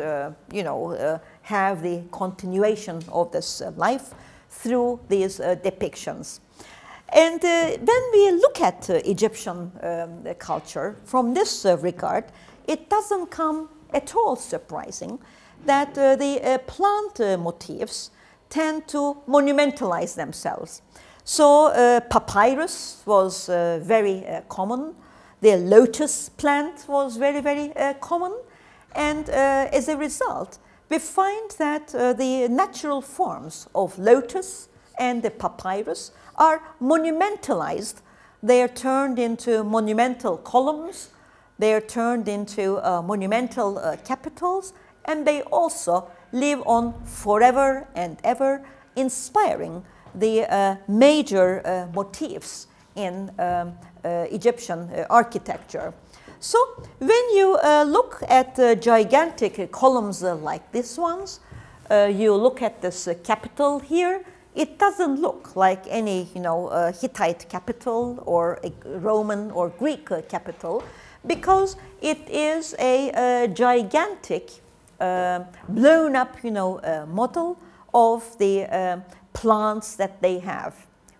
you know, have the continuation of this life through these depictions. And when we look at Egyptian culture from this regard, it doesn't come at all surprising that the plant motifs tend to monumentalize themselves. So papyrus was very common, the lotus plant was very, very common, and as a result, we find that the natural forms of lotus and the papyrus are monumentalized. They are turned into monumental columns, they are turned into monumental capitals, and they also live on forever and ever, inspiring the major motifs in Egyptian architecture. So when you look at gigantic columns like these ones, you look at this capital here, it doesn't look like any, you know, Hittite capital or a Roman or Greek capital, because it is a gigantic blown up, you know, model of the plants that they have,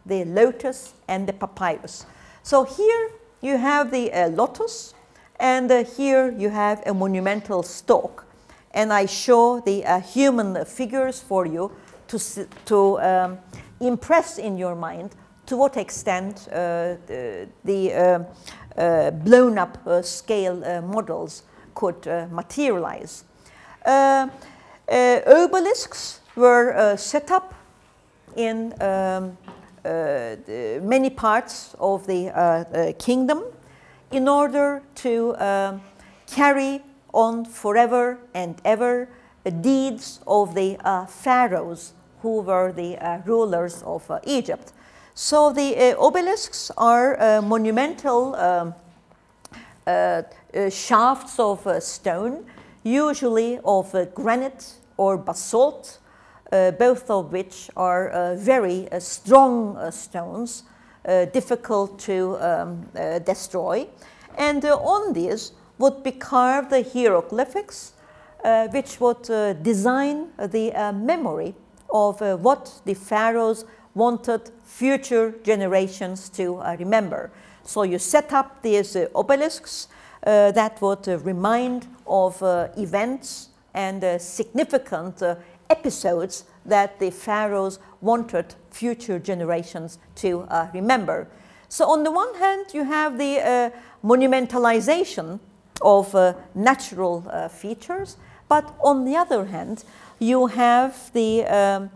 the lotus and the papyrus. So here you have the lotus, and here you have a monumental stalk, and I show the human figures for you to impress in your mind to what extent the blown up scale models could materialize. Obelisks were set up in many parts of the kingdom in order to carry on forever and ever the deeds of the pharaohs who were the rulers of Egypt. So the obelisks are monumental shafts of stone, usually of granite or basalt, both of which are very strong stones, difficult to destroy. And on these would be carved the hieroglyphics, which would design the memory of what the pharaohs wanted future generations to remember. So you set up these obelisks that would remind of events and significant episodes that the pharaohs wanted future generations to remember. So on the one hand, you have the monumentalization of natural features, but on the other hand, you have the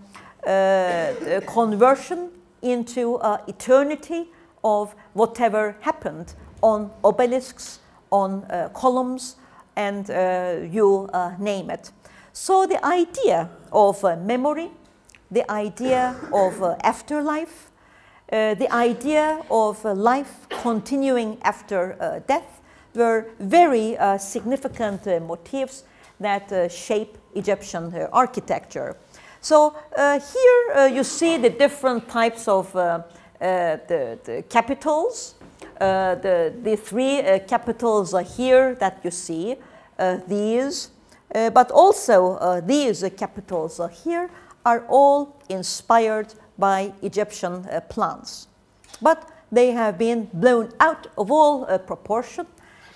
conversion into eternity of whatever happened on obelisks, on columns, and you name it. So the idea of memory, the idea of afterlife, the idea of life continuing after death were very significant motifs that shape Egyptian architecture. So here you see the different types of the capitals. The three capitals are here that you see, these, but also these capitals are here are all inspired by Egyptian plants. But they have been blown out of all proportion,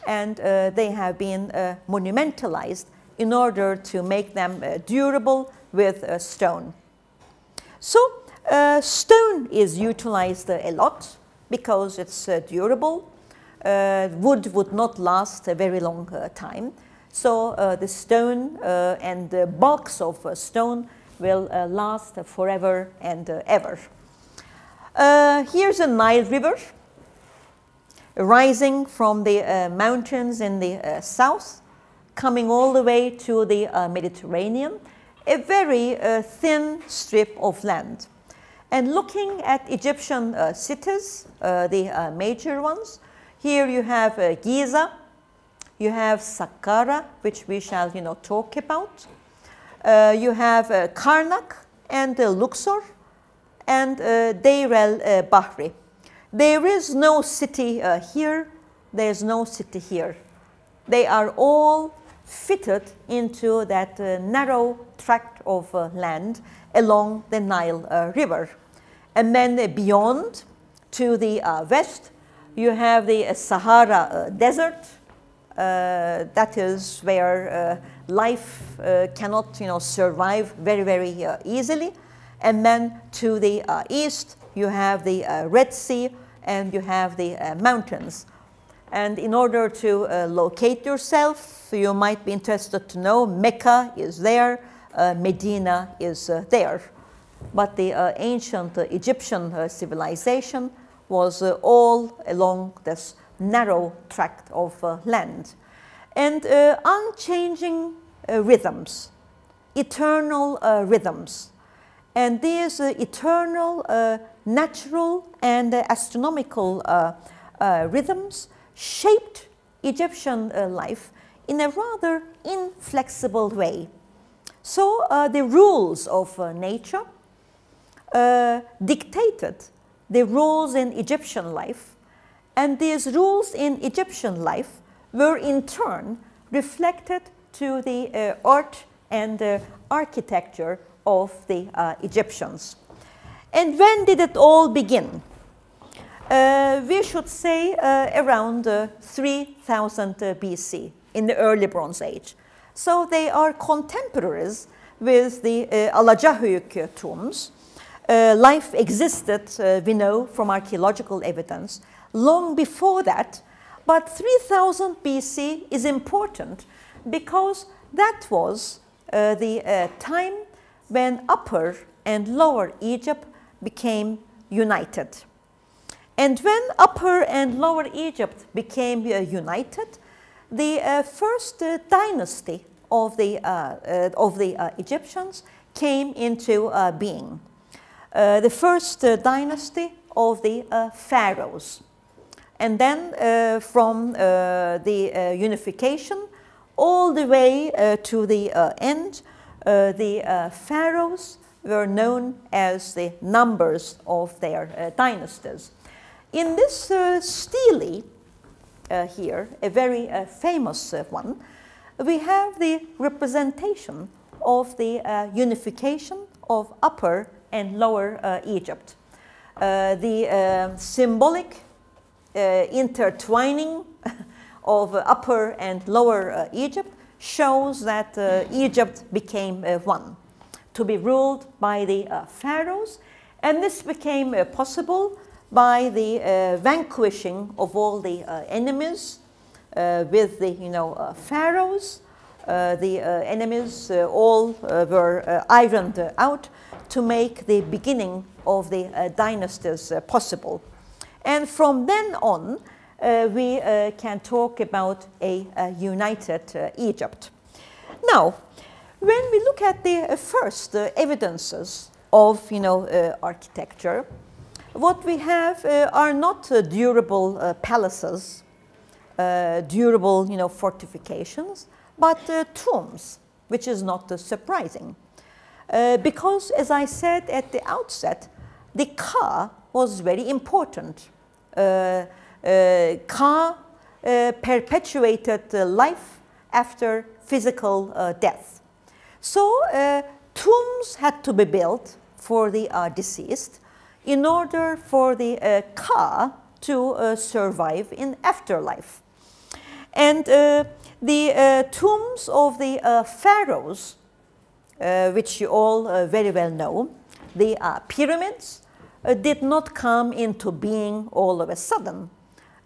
and they have been monumentalized in order to make them durable with stone. So stone is utilized a lot, because it's durable. Wood would not last a very long time. So the stone and the bulks of stone will last forever and ever. Here's a Nile River rising from the mountains in the south, coming all the way to the Mediterranean, a very thin strip of land. And looking at Egyptian cities, the major ones, here you have Giza, you have Saqqara, which we shall talk about, you have Karnak and Luxor and Deir el-Bahri. There is no city here, there is no city here. They are all fitted into that narrow tract of land along the Nile River. And then beyond, to the west, you have the Sahara Desert. That is where life cannot survive very, very easily. And then to the east, you have the Red Sea and you have the mountains. And in order to locate yourself, you might be interested to know Mecca is there, Medina is there. But the ancient Egyptian civilization was all along this narrow tract of land. And unchanging rhythms, eternal rhythms. And these eternal natural and astronomical rhythms shaped Egyptian life in a rather inflexible way. So the rules of nature dictated the rules in Egyptian life, and these rules in Egyptian life were in turn reflected to the art and architecture of the Egyptians. And when did it all begin? We should say around 3000 BC, in the early Bronze Age. So they are contemporaries with the Alaca Höyük tombs. Life existed, we know from archaeological evidence, long before that. But 3000 BC is important because that was the time when Upper and Lower Egypt became united. And when Upper and Lower Egypt became united, the first dynasty of the Egyptians came into being. The first dynasty of the pharaohs. And then from the unification all the way to the end, the pharaohs were known as the numbers of their dynasties. In this stele here, a very famous one, we have the representation of the unification of Upper and Lower Egypt. The symbolic intertwining of Upper and Lower Egypt shows that Egypt became one, to be ruled by the pharaohs, and this became possible by the vanquishing of all the enemies with the pharaohs. The enemies all were ironed out to make the beginning of the dynasties possible. And from then on, we can talk about a united Egypt. Now, when we look at the first evidences of architecture, what we have are not durable palaces, durable fortifications, but tombs, which is not surprising. Because, as I said at the outset, the Ka was very important. Ka perpetuated life after physical death. So tombs had to be built for the deceased in order for the Ka to survive in afterlife. And the tombs of the pharaohs, which you all very well know, the pyramids, did not come into being all of a sudden.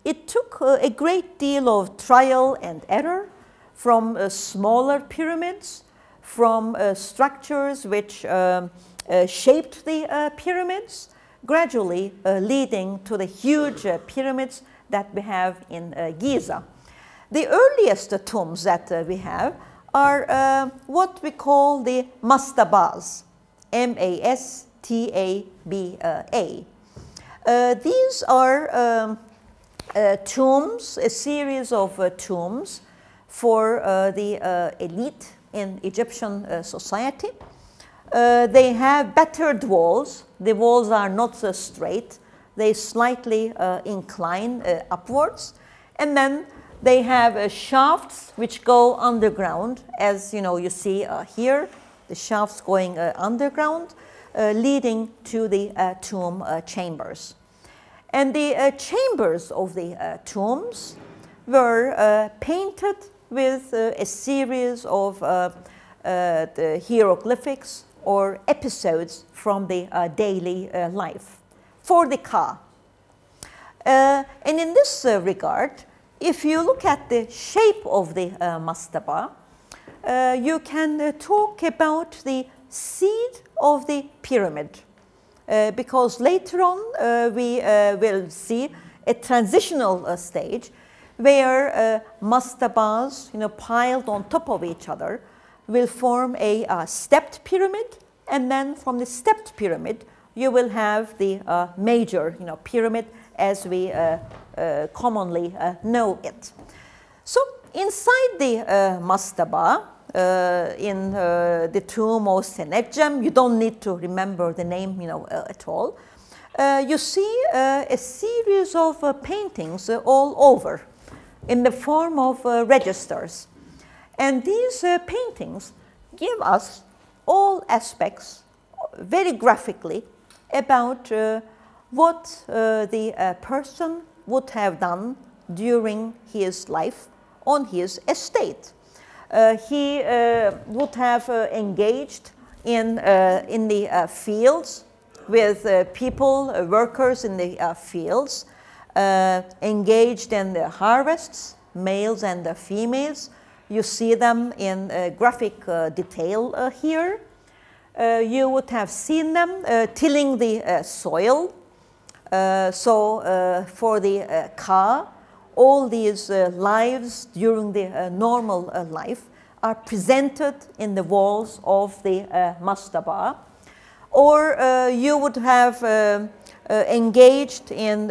It took a great deal of trial and error from smaller pyramids, from structures which shaped the pyramids, gradually leading to the huge pyramids that we have in Giza. The earliest tombs that we have are what we call the mastabas, M-A-S-T-A-B-A. These are tombs, a series of tombs for the elite in Egyptian society. They have battered walls. The walls are not straight. They slightly incline upwards, and then they have shafts which go underground, as you see here, the shafts going underground, leading to the tomb chambers. And the chambers of the tombs were painted with a series of the hieroglyphics or episodes from the daily life for the Ka. And in this regard, if you look at the shape of the mastaba, you can talk about the seed of the pyramid, because later on we will see a transitional stage where mastabas, piled on top of each other, will form a stepped pyramid, and then from the stepped pyramid you will have the major pyramid as we commonly know it. So inside the mastaba, in the tomb of Senedjem, you don't need to remember the name at all, you see a series of paintings all over in the form of registers. And these paintings give us all aspects very graphically about what the person would have done during his life on his estate. He would have engaged in the fields with people, workers in the fields, engaged in the harvests, males and the females. You see them in graphic detail here. You would have seen them tilling the soil. So for the Ka, all these lives during the normal life are presented in the walls of the mastaba. Or you would have engaged in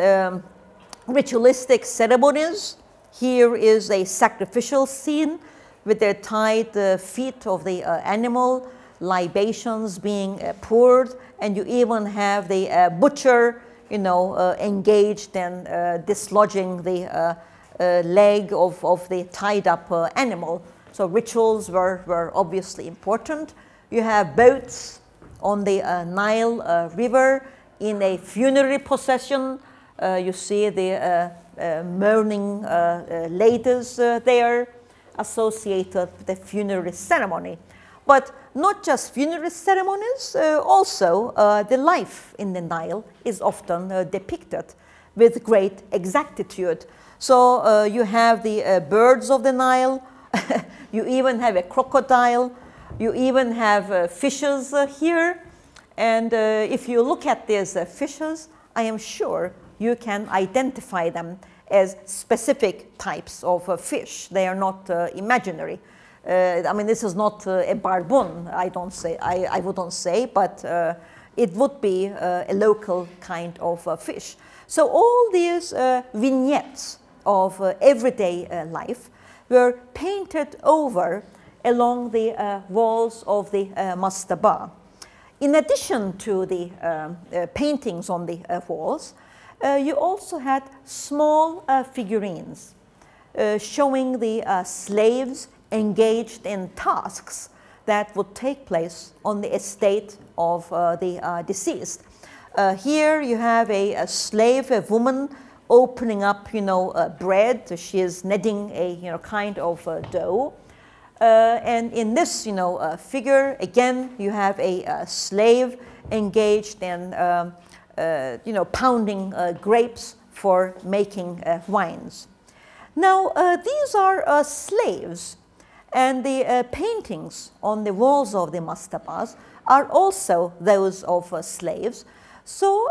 ritualistic ceremonies. Here is a sacrificial scene with the tied feet of the animal, libations being poured, and you even have the butcher engaged in dislodging the leg of the tied-up animal. So rituals were obviously important. You have boats on the Nile River in a funerary procession. You see the mourning ladies there associated with the funerary ceremony. But not just funerary ceremonies, also the life in the Nile is often depicted with great exactitude. So you have the birds of the Nile, you even have a crocodile, you even have fishes here. And if you look at these fishes, I am sure you can identify them as specific types of fish. They are not imaginary. I mean, this is not a barboon, I wouldn't say, but it would be a local kind of fish. So all these vignettes of everyday life were painted over along the walls of the mastaba. In addition to the paintings on the walls, you also had small figurines showing the slaves engaged in tasks that would take place on the estate of the deceased. Here you have a slave, a woman, opening up, bread. She is kneading a kind of dough. And in this, figure again, you have a slave engaged in pounding grapes for making wines. Now these are slaves, and the paintings on the walls of the mastabas are also those of slaves. So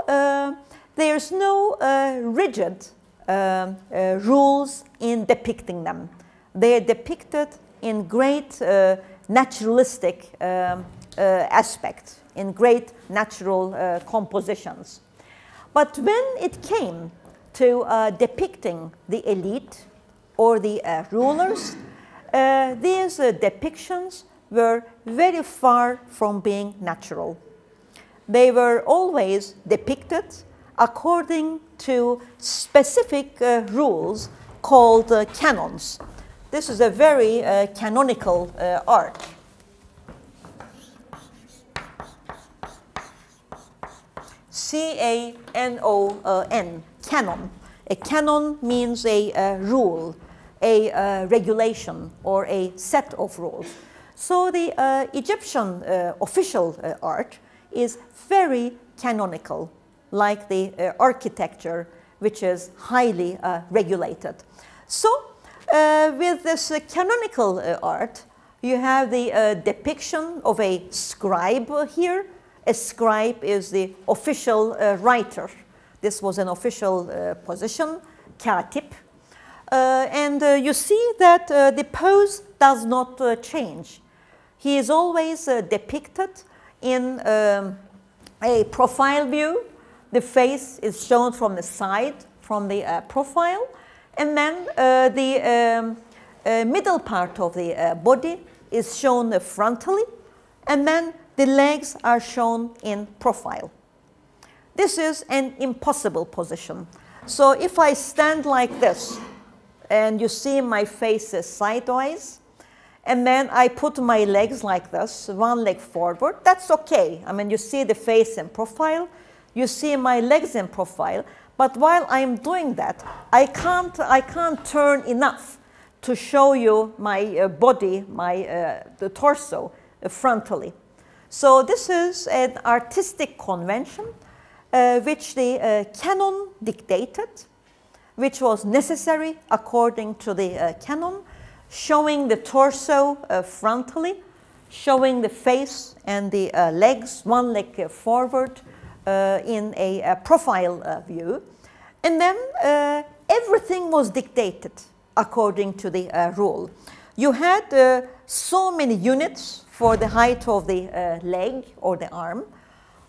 there's no rigid rules in depicting them. They are depicted in great naturalistic aspect, in great natural compositions. But when it came to depicting the elite or the rulers, these depictions were very far from being natural. They were always depicted according to specific rules called canons. This is a very canonical art. C-A-N-O-N, canon. A canon means a rule, a regulation, or a set of rules. So the Egyptian official art is very canonical, like the architecture, which is highly regulated. So with this canonical art, you have the depiction of a scribe here. A scribe is the official writer. This was an official position, katip. And you see that the pose does not change. He is always depicted in a profile view. The face is shown from the side, from the profile. And then the middle part of the body is shown frontally. And then the legs are shown in profile. This is an impossible position. So if I stand like this, and you see my face is sideways, and then I put my legs like this, one leg forward, that's okay. I mean, you see the face in profile, you see my legs in profile, but while I'm doing that, I can't turn enough to show you my body, my the torso frontally. So this is an artistic convention which the canon dictated, which was necessary according to the canon, showing the torso frontally, showing the face and the legs, one leg forward, in a profile view. And then everything was dictated according to the rule. You had so many units for the height of the leg or the arm.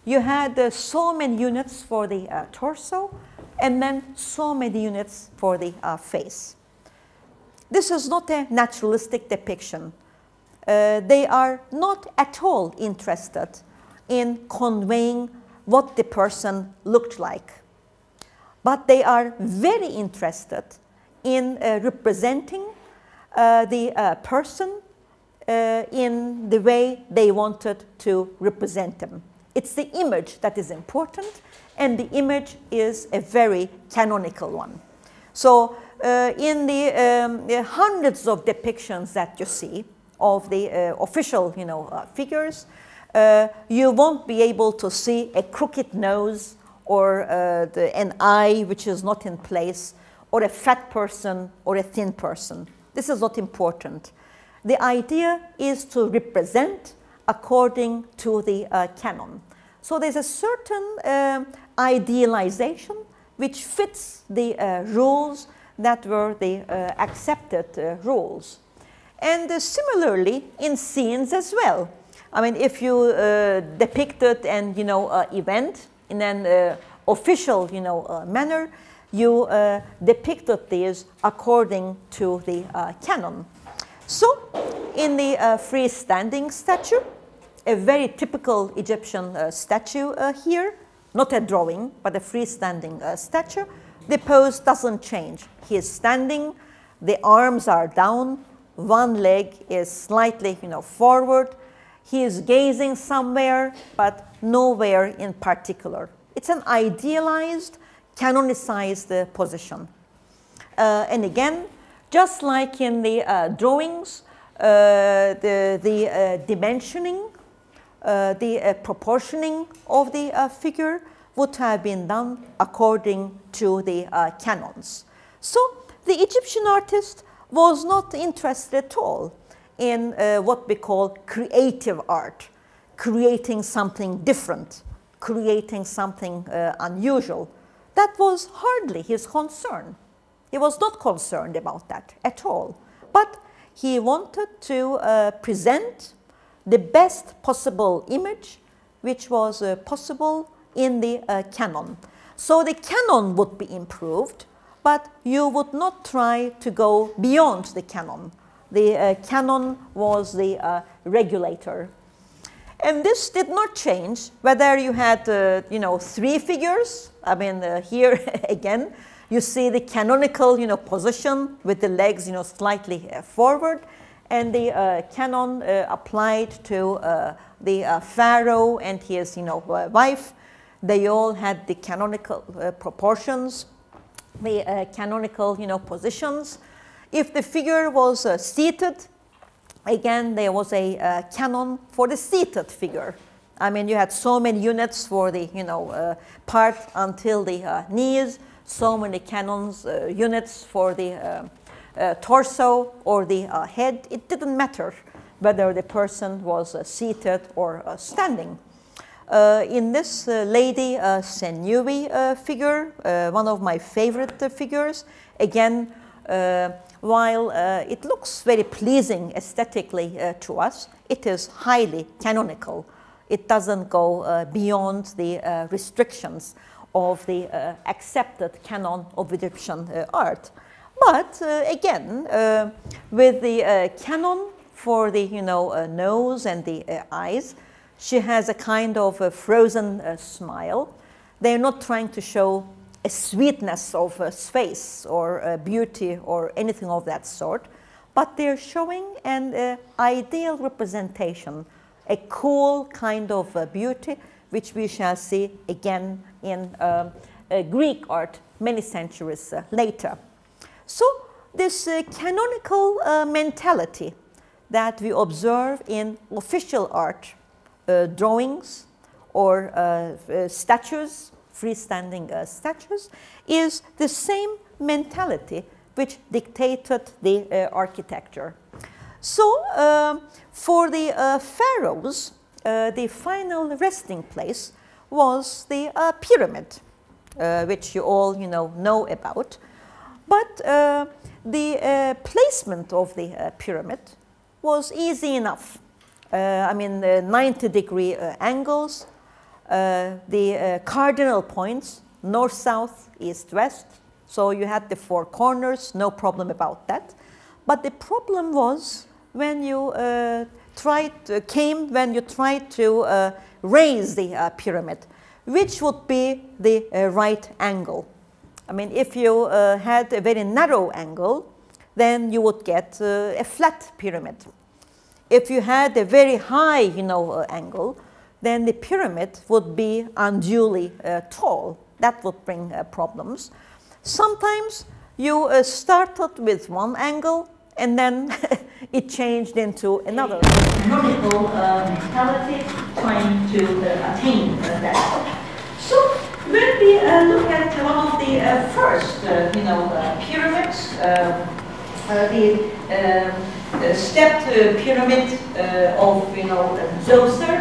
You had so many units for the torso, and then so many units for the face. This is not a naturalistic depiction. They are not at all interested in conveying what the person looked like. but they are very interested in representing the person in the way they wanted to represent them. It's the image that is important, and the image is a very canonical one. So in the hundreds of depictions that you see of the official, you know, figures, you won't be able to see a crooked nose or an eye which is not in place, or a fat person or a thin person. This is not important. The idea is to represent according to the canon. So there's a certain idealization which fits the rules that were the accepted rules. And similarly in scenes as well. I mean, if you depicted an event in an official manner, you depicted these according to the canon. So in the freestanding statue, a very typical Egyptian statue here, not a drawing, but a freestanding statue, the pose doesn't change. He is standing, the arms are down, one leg is slightly forward, he is gazing somewhere, but nowhere in particular. It's an idealized, canonicized position. And again, just like in the drawings, the dimensioning, the proportioning of the figure would have been done according to the canons. So the Egyptian artist was not interested at all in what we call creative art, creating something different, creating something unusual. That was hardly his concern. He was not concerned about that at all. But he wanted to present the best possible image which was possible in the canon. So the canon would be improved, but you would not try to go beyond the canon. The canon was the regulator. And this did not change whether you had, three figures. I mean, here again, you see the canonical, position with the legs, slightly forward, and the canon applied to the pharaoh and his, wife. They all had the canonical proportions, the canonical, positions. If the figure was seated, again, there was a canon for the seated figure. I mean, you had so many units for the, part until the knees, so many canons, units for the torso or the head. It didn't matter whether the person was seated or standing. In this lady Senui figure, one of my favorite figures, again, while it looks very pleasing aesthetically to us, it is highly canonical. It doesn't go beyond the restrictions of the accepted canon of Egyptian art. But again, with the canon for the nose and the eyes, she has a kind of a frozen smile. They're not trying to show a sweetness of face or beauty or anything of that sort, but they're showing an ideal representation, a cool kind of beauty, which we shall see again in Greek art many centuries later. So this canonical mentality that we observe in official art, drawings or statues, freestanding statues, is the same mentality which dictated the architecture. So for the pharaohs, the final resting place was the pyramid, which you all know about. But the placement of the pyramid was easy enough. I mean, 90-degree angles, the cardinal points, north, south, east, west. So you had the four corners, no problem about that. But the problem was when you tried to raise the pyramid, which would be the right angle. I mean, if you had a very narrow angle, then you would get a flat pyramid. If you had a very high, angle, then the pyramid would be unduly tall. That would bring problems. Sometimes you started with one angle and then it changed into another. Economical mentality trying to attain that. So when we look at one of the first, pyramids, the stepped pyramid of, Djoser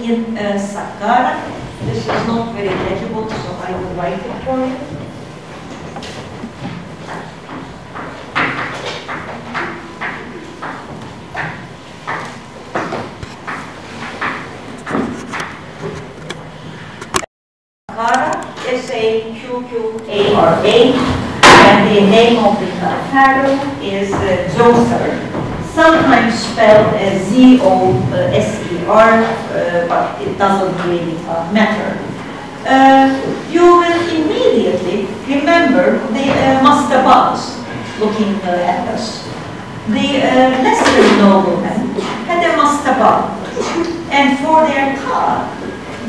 in Saqqara. This is not very legible, so I will write it for you. Saqqara is a QQARA, and the name of the pharaoh is Djoser. Sometimes spelled as Z-O-S-E-R, but it doesn't really matter. You will immediately remember the mastabas looking at us. The lesser noblemen had a mastaba, and for their Ka,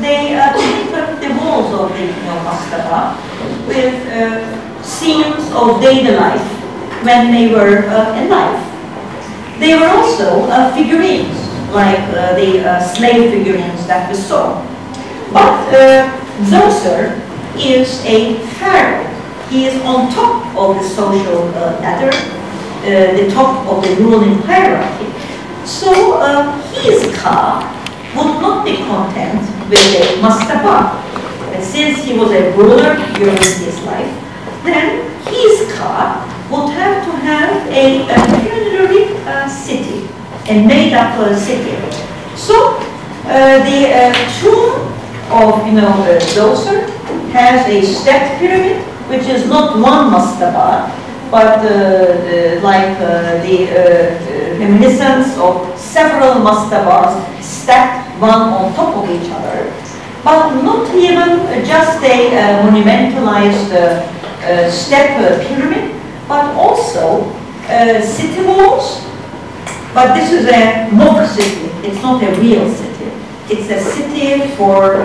they papered the walls of the mastaba with scenes of daily life when they were alive. They were also figurines, like the slave figurines that we saw. But Djoser is a pharaoh. He is on top of the social ladder, the top of the ruling hierarchy. So his Ka would not be content with a mastaba. And since he was a ruler during his life, then his Ka would have to have a funerary city, a made-up city. So the tomb of Djoser has a stepped pyramid, which is not one mastaba, but like the reminiscence of several mastabas stacked one on top of each other, but not even just a monumentalized step pyramid, but also city walls. But this is a mock city, it's not a real city. It's a city for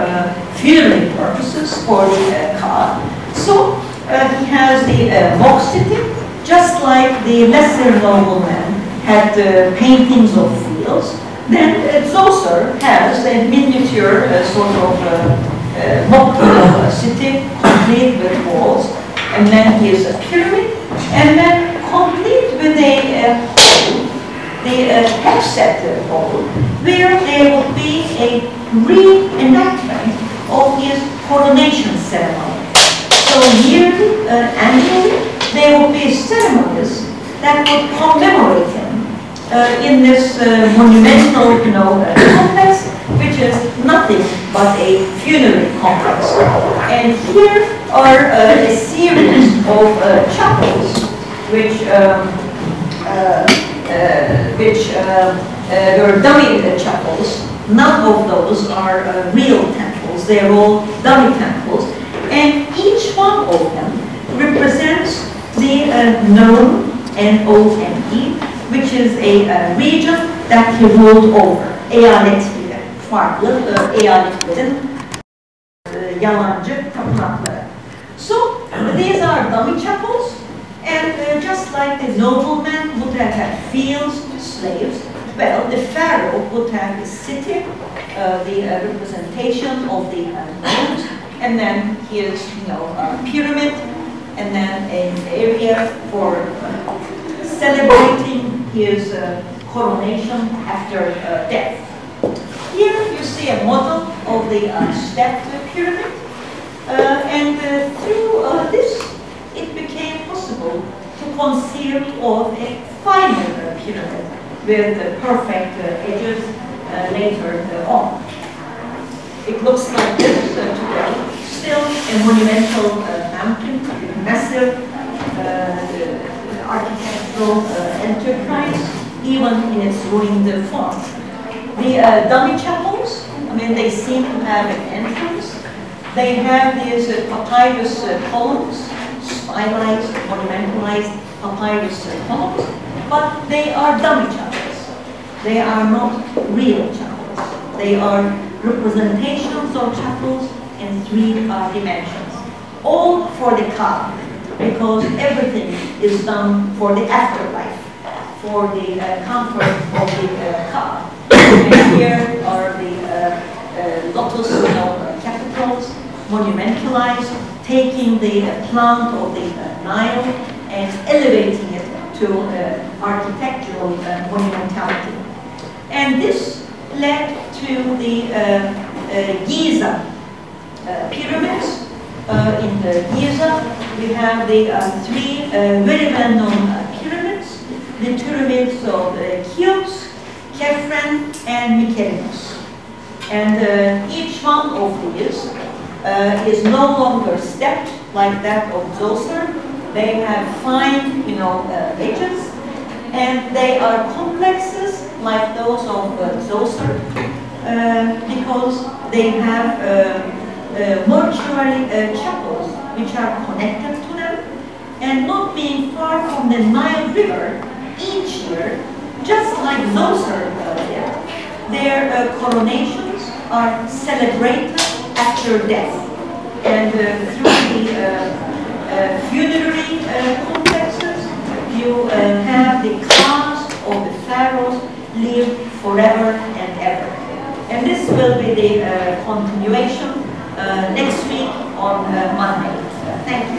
funeral purposes for the Ka. So he has the mock city, just like the lesser nobleman had paintings of fields. Then Djoser has a miniature sort of mock city, complete with walls, and then he is a pyramid. And then complete with a hole, the hexameter hole, where there will be a reenactment of his coronation ceremony. So yearly, annually, there will be ceremonies that would commemorate him in this monumental, complex, which is nothing but a funerary complex. And here are a series of chapels, which were dummy chapels. None of those are real temples. They're all dummy temples. And each one of them represents the known, N-O-M-E, which is a region that he ruled over, eyalet. Farklı eyaletlerin yalancı tapınakları. So these are dummy chapels, and just like the nobleman would have had fields, slaves, well, the pharaoh would have his city, the representation of the moons, and then his, pyramid, and then an area for celebrating his coronation after death. Here you see a model of the stepped pyramid, and through this it became possible to conceive of a final pyramid with perfect edges later on. It looks like this today, still a monumental mountain, massive architectural enterprise, even in its ruined form. The dummy chapels, they seem to have an entrance. They have these papyrus columns stylized, ornamentalized papyrus records, but they are dummy charters. They are not real charters. They are representations of chattels in three dimensions, all for the Ka, because everything is done for the afterlife, for the comfort of the Ka. And here are the lotus capitals, monumentalized, taking the plant of the Nile and elevating it to architectural monumentality. And this led to the Giza pyramids. In the Giza, we have the three very well-known pyramids, the pyramids of Cheops, Khafre, and Mykenos. And each one of these is no longer stepped like that of Djoser. They have fine, edges, and they are complexes like those of Djoser because they have mortuary chapels which are connected to them, and not being far from the Nile River each year, just like Djoser earlier, their coronations are celebrated after death, and through the funerary complexes, you have the cast of the pharaohs live forever and ever. And this will be the continuation next week on Monday. Thank you.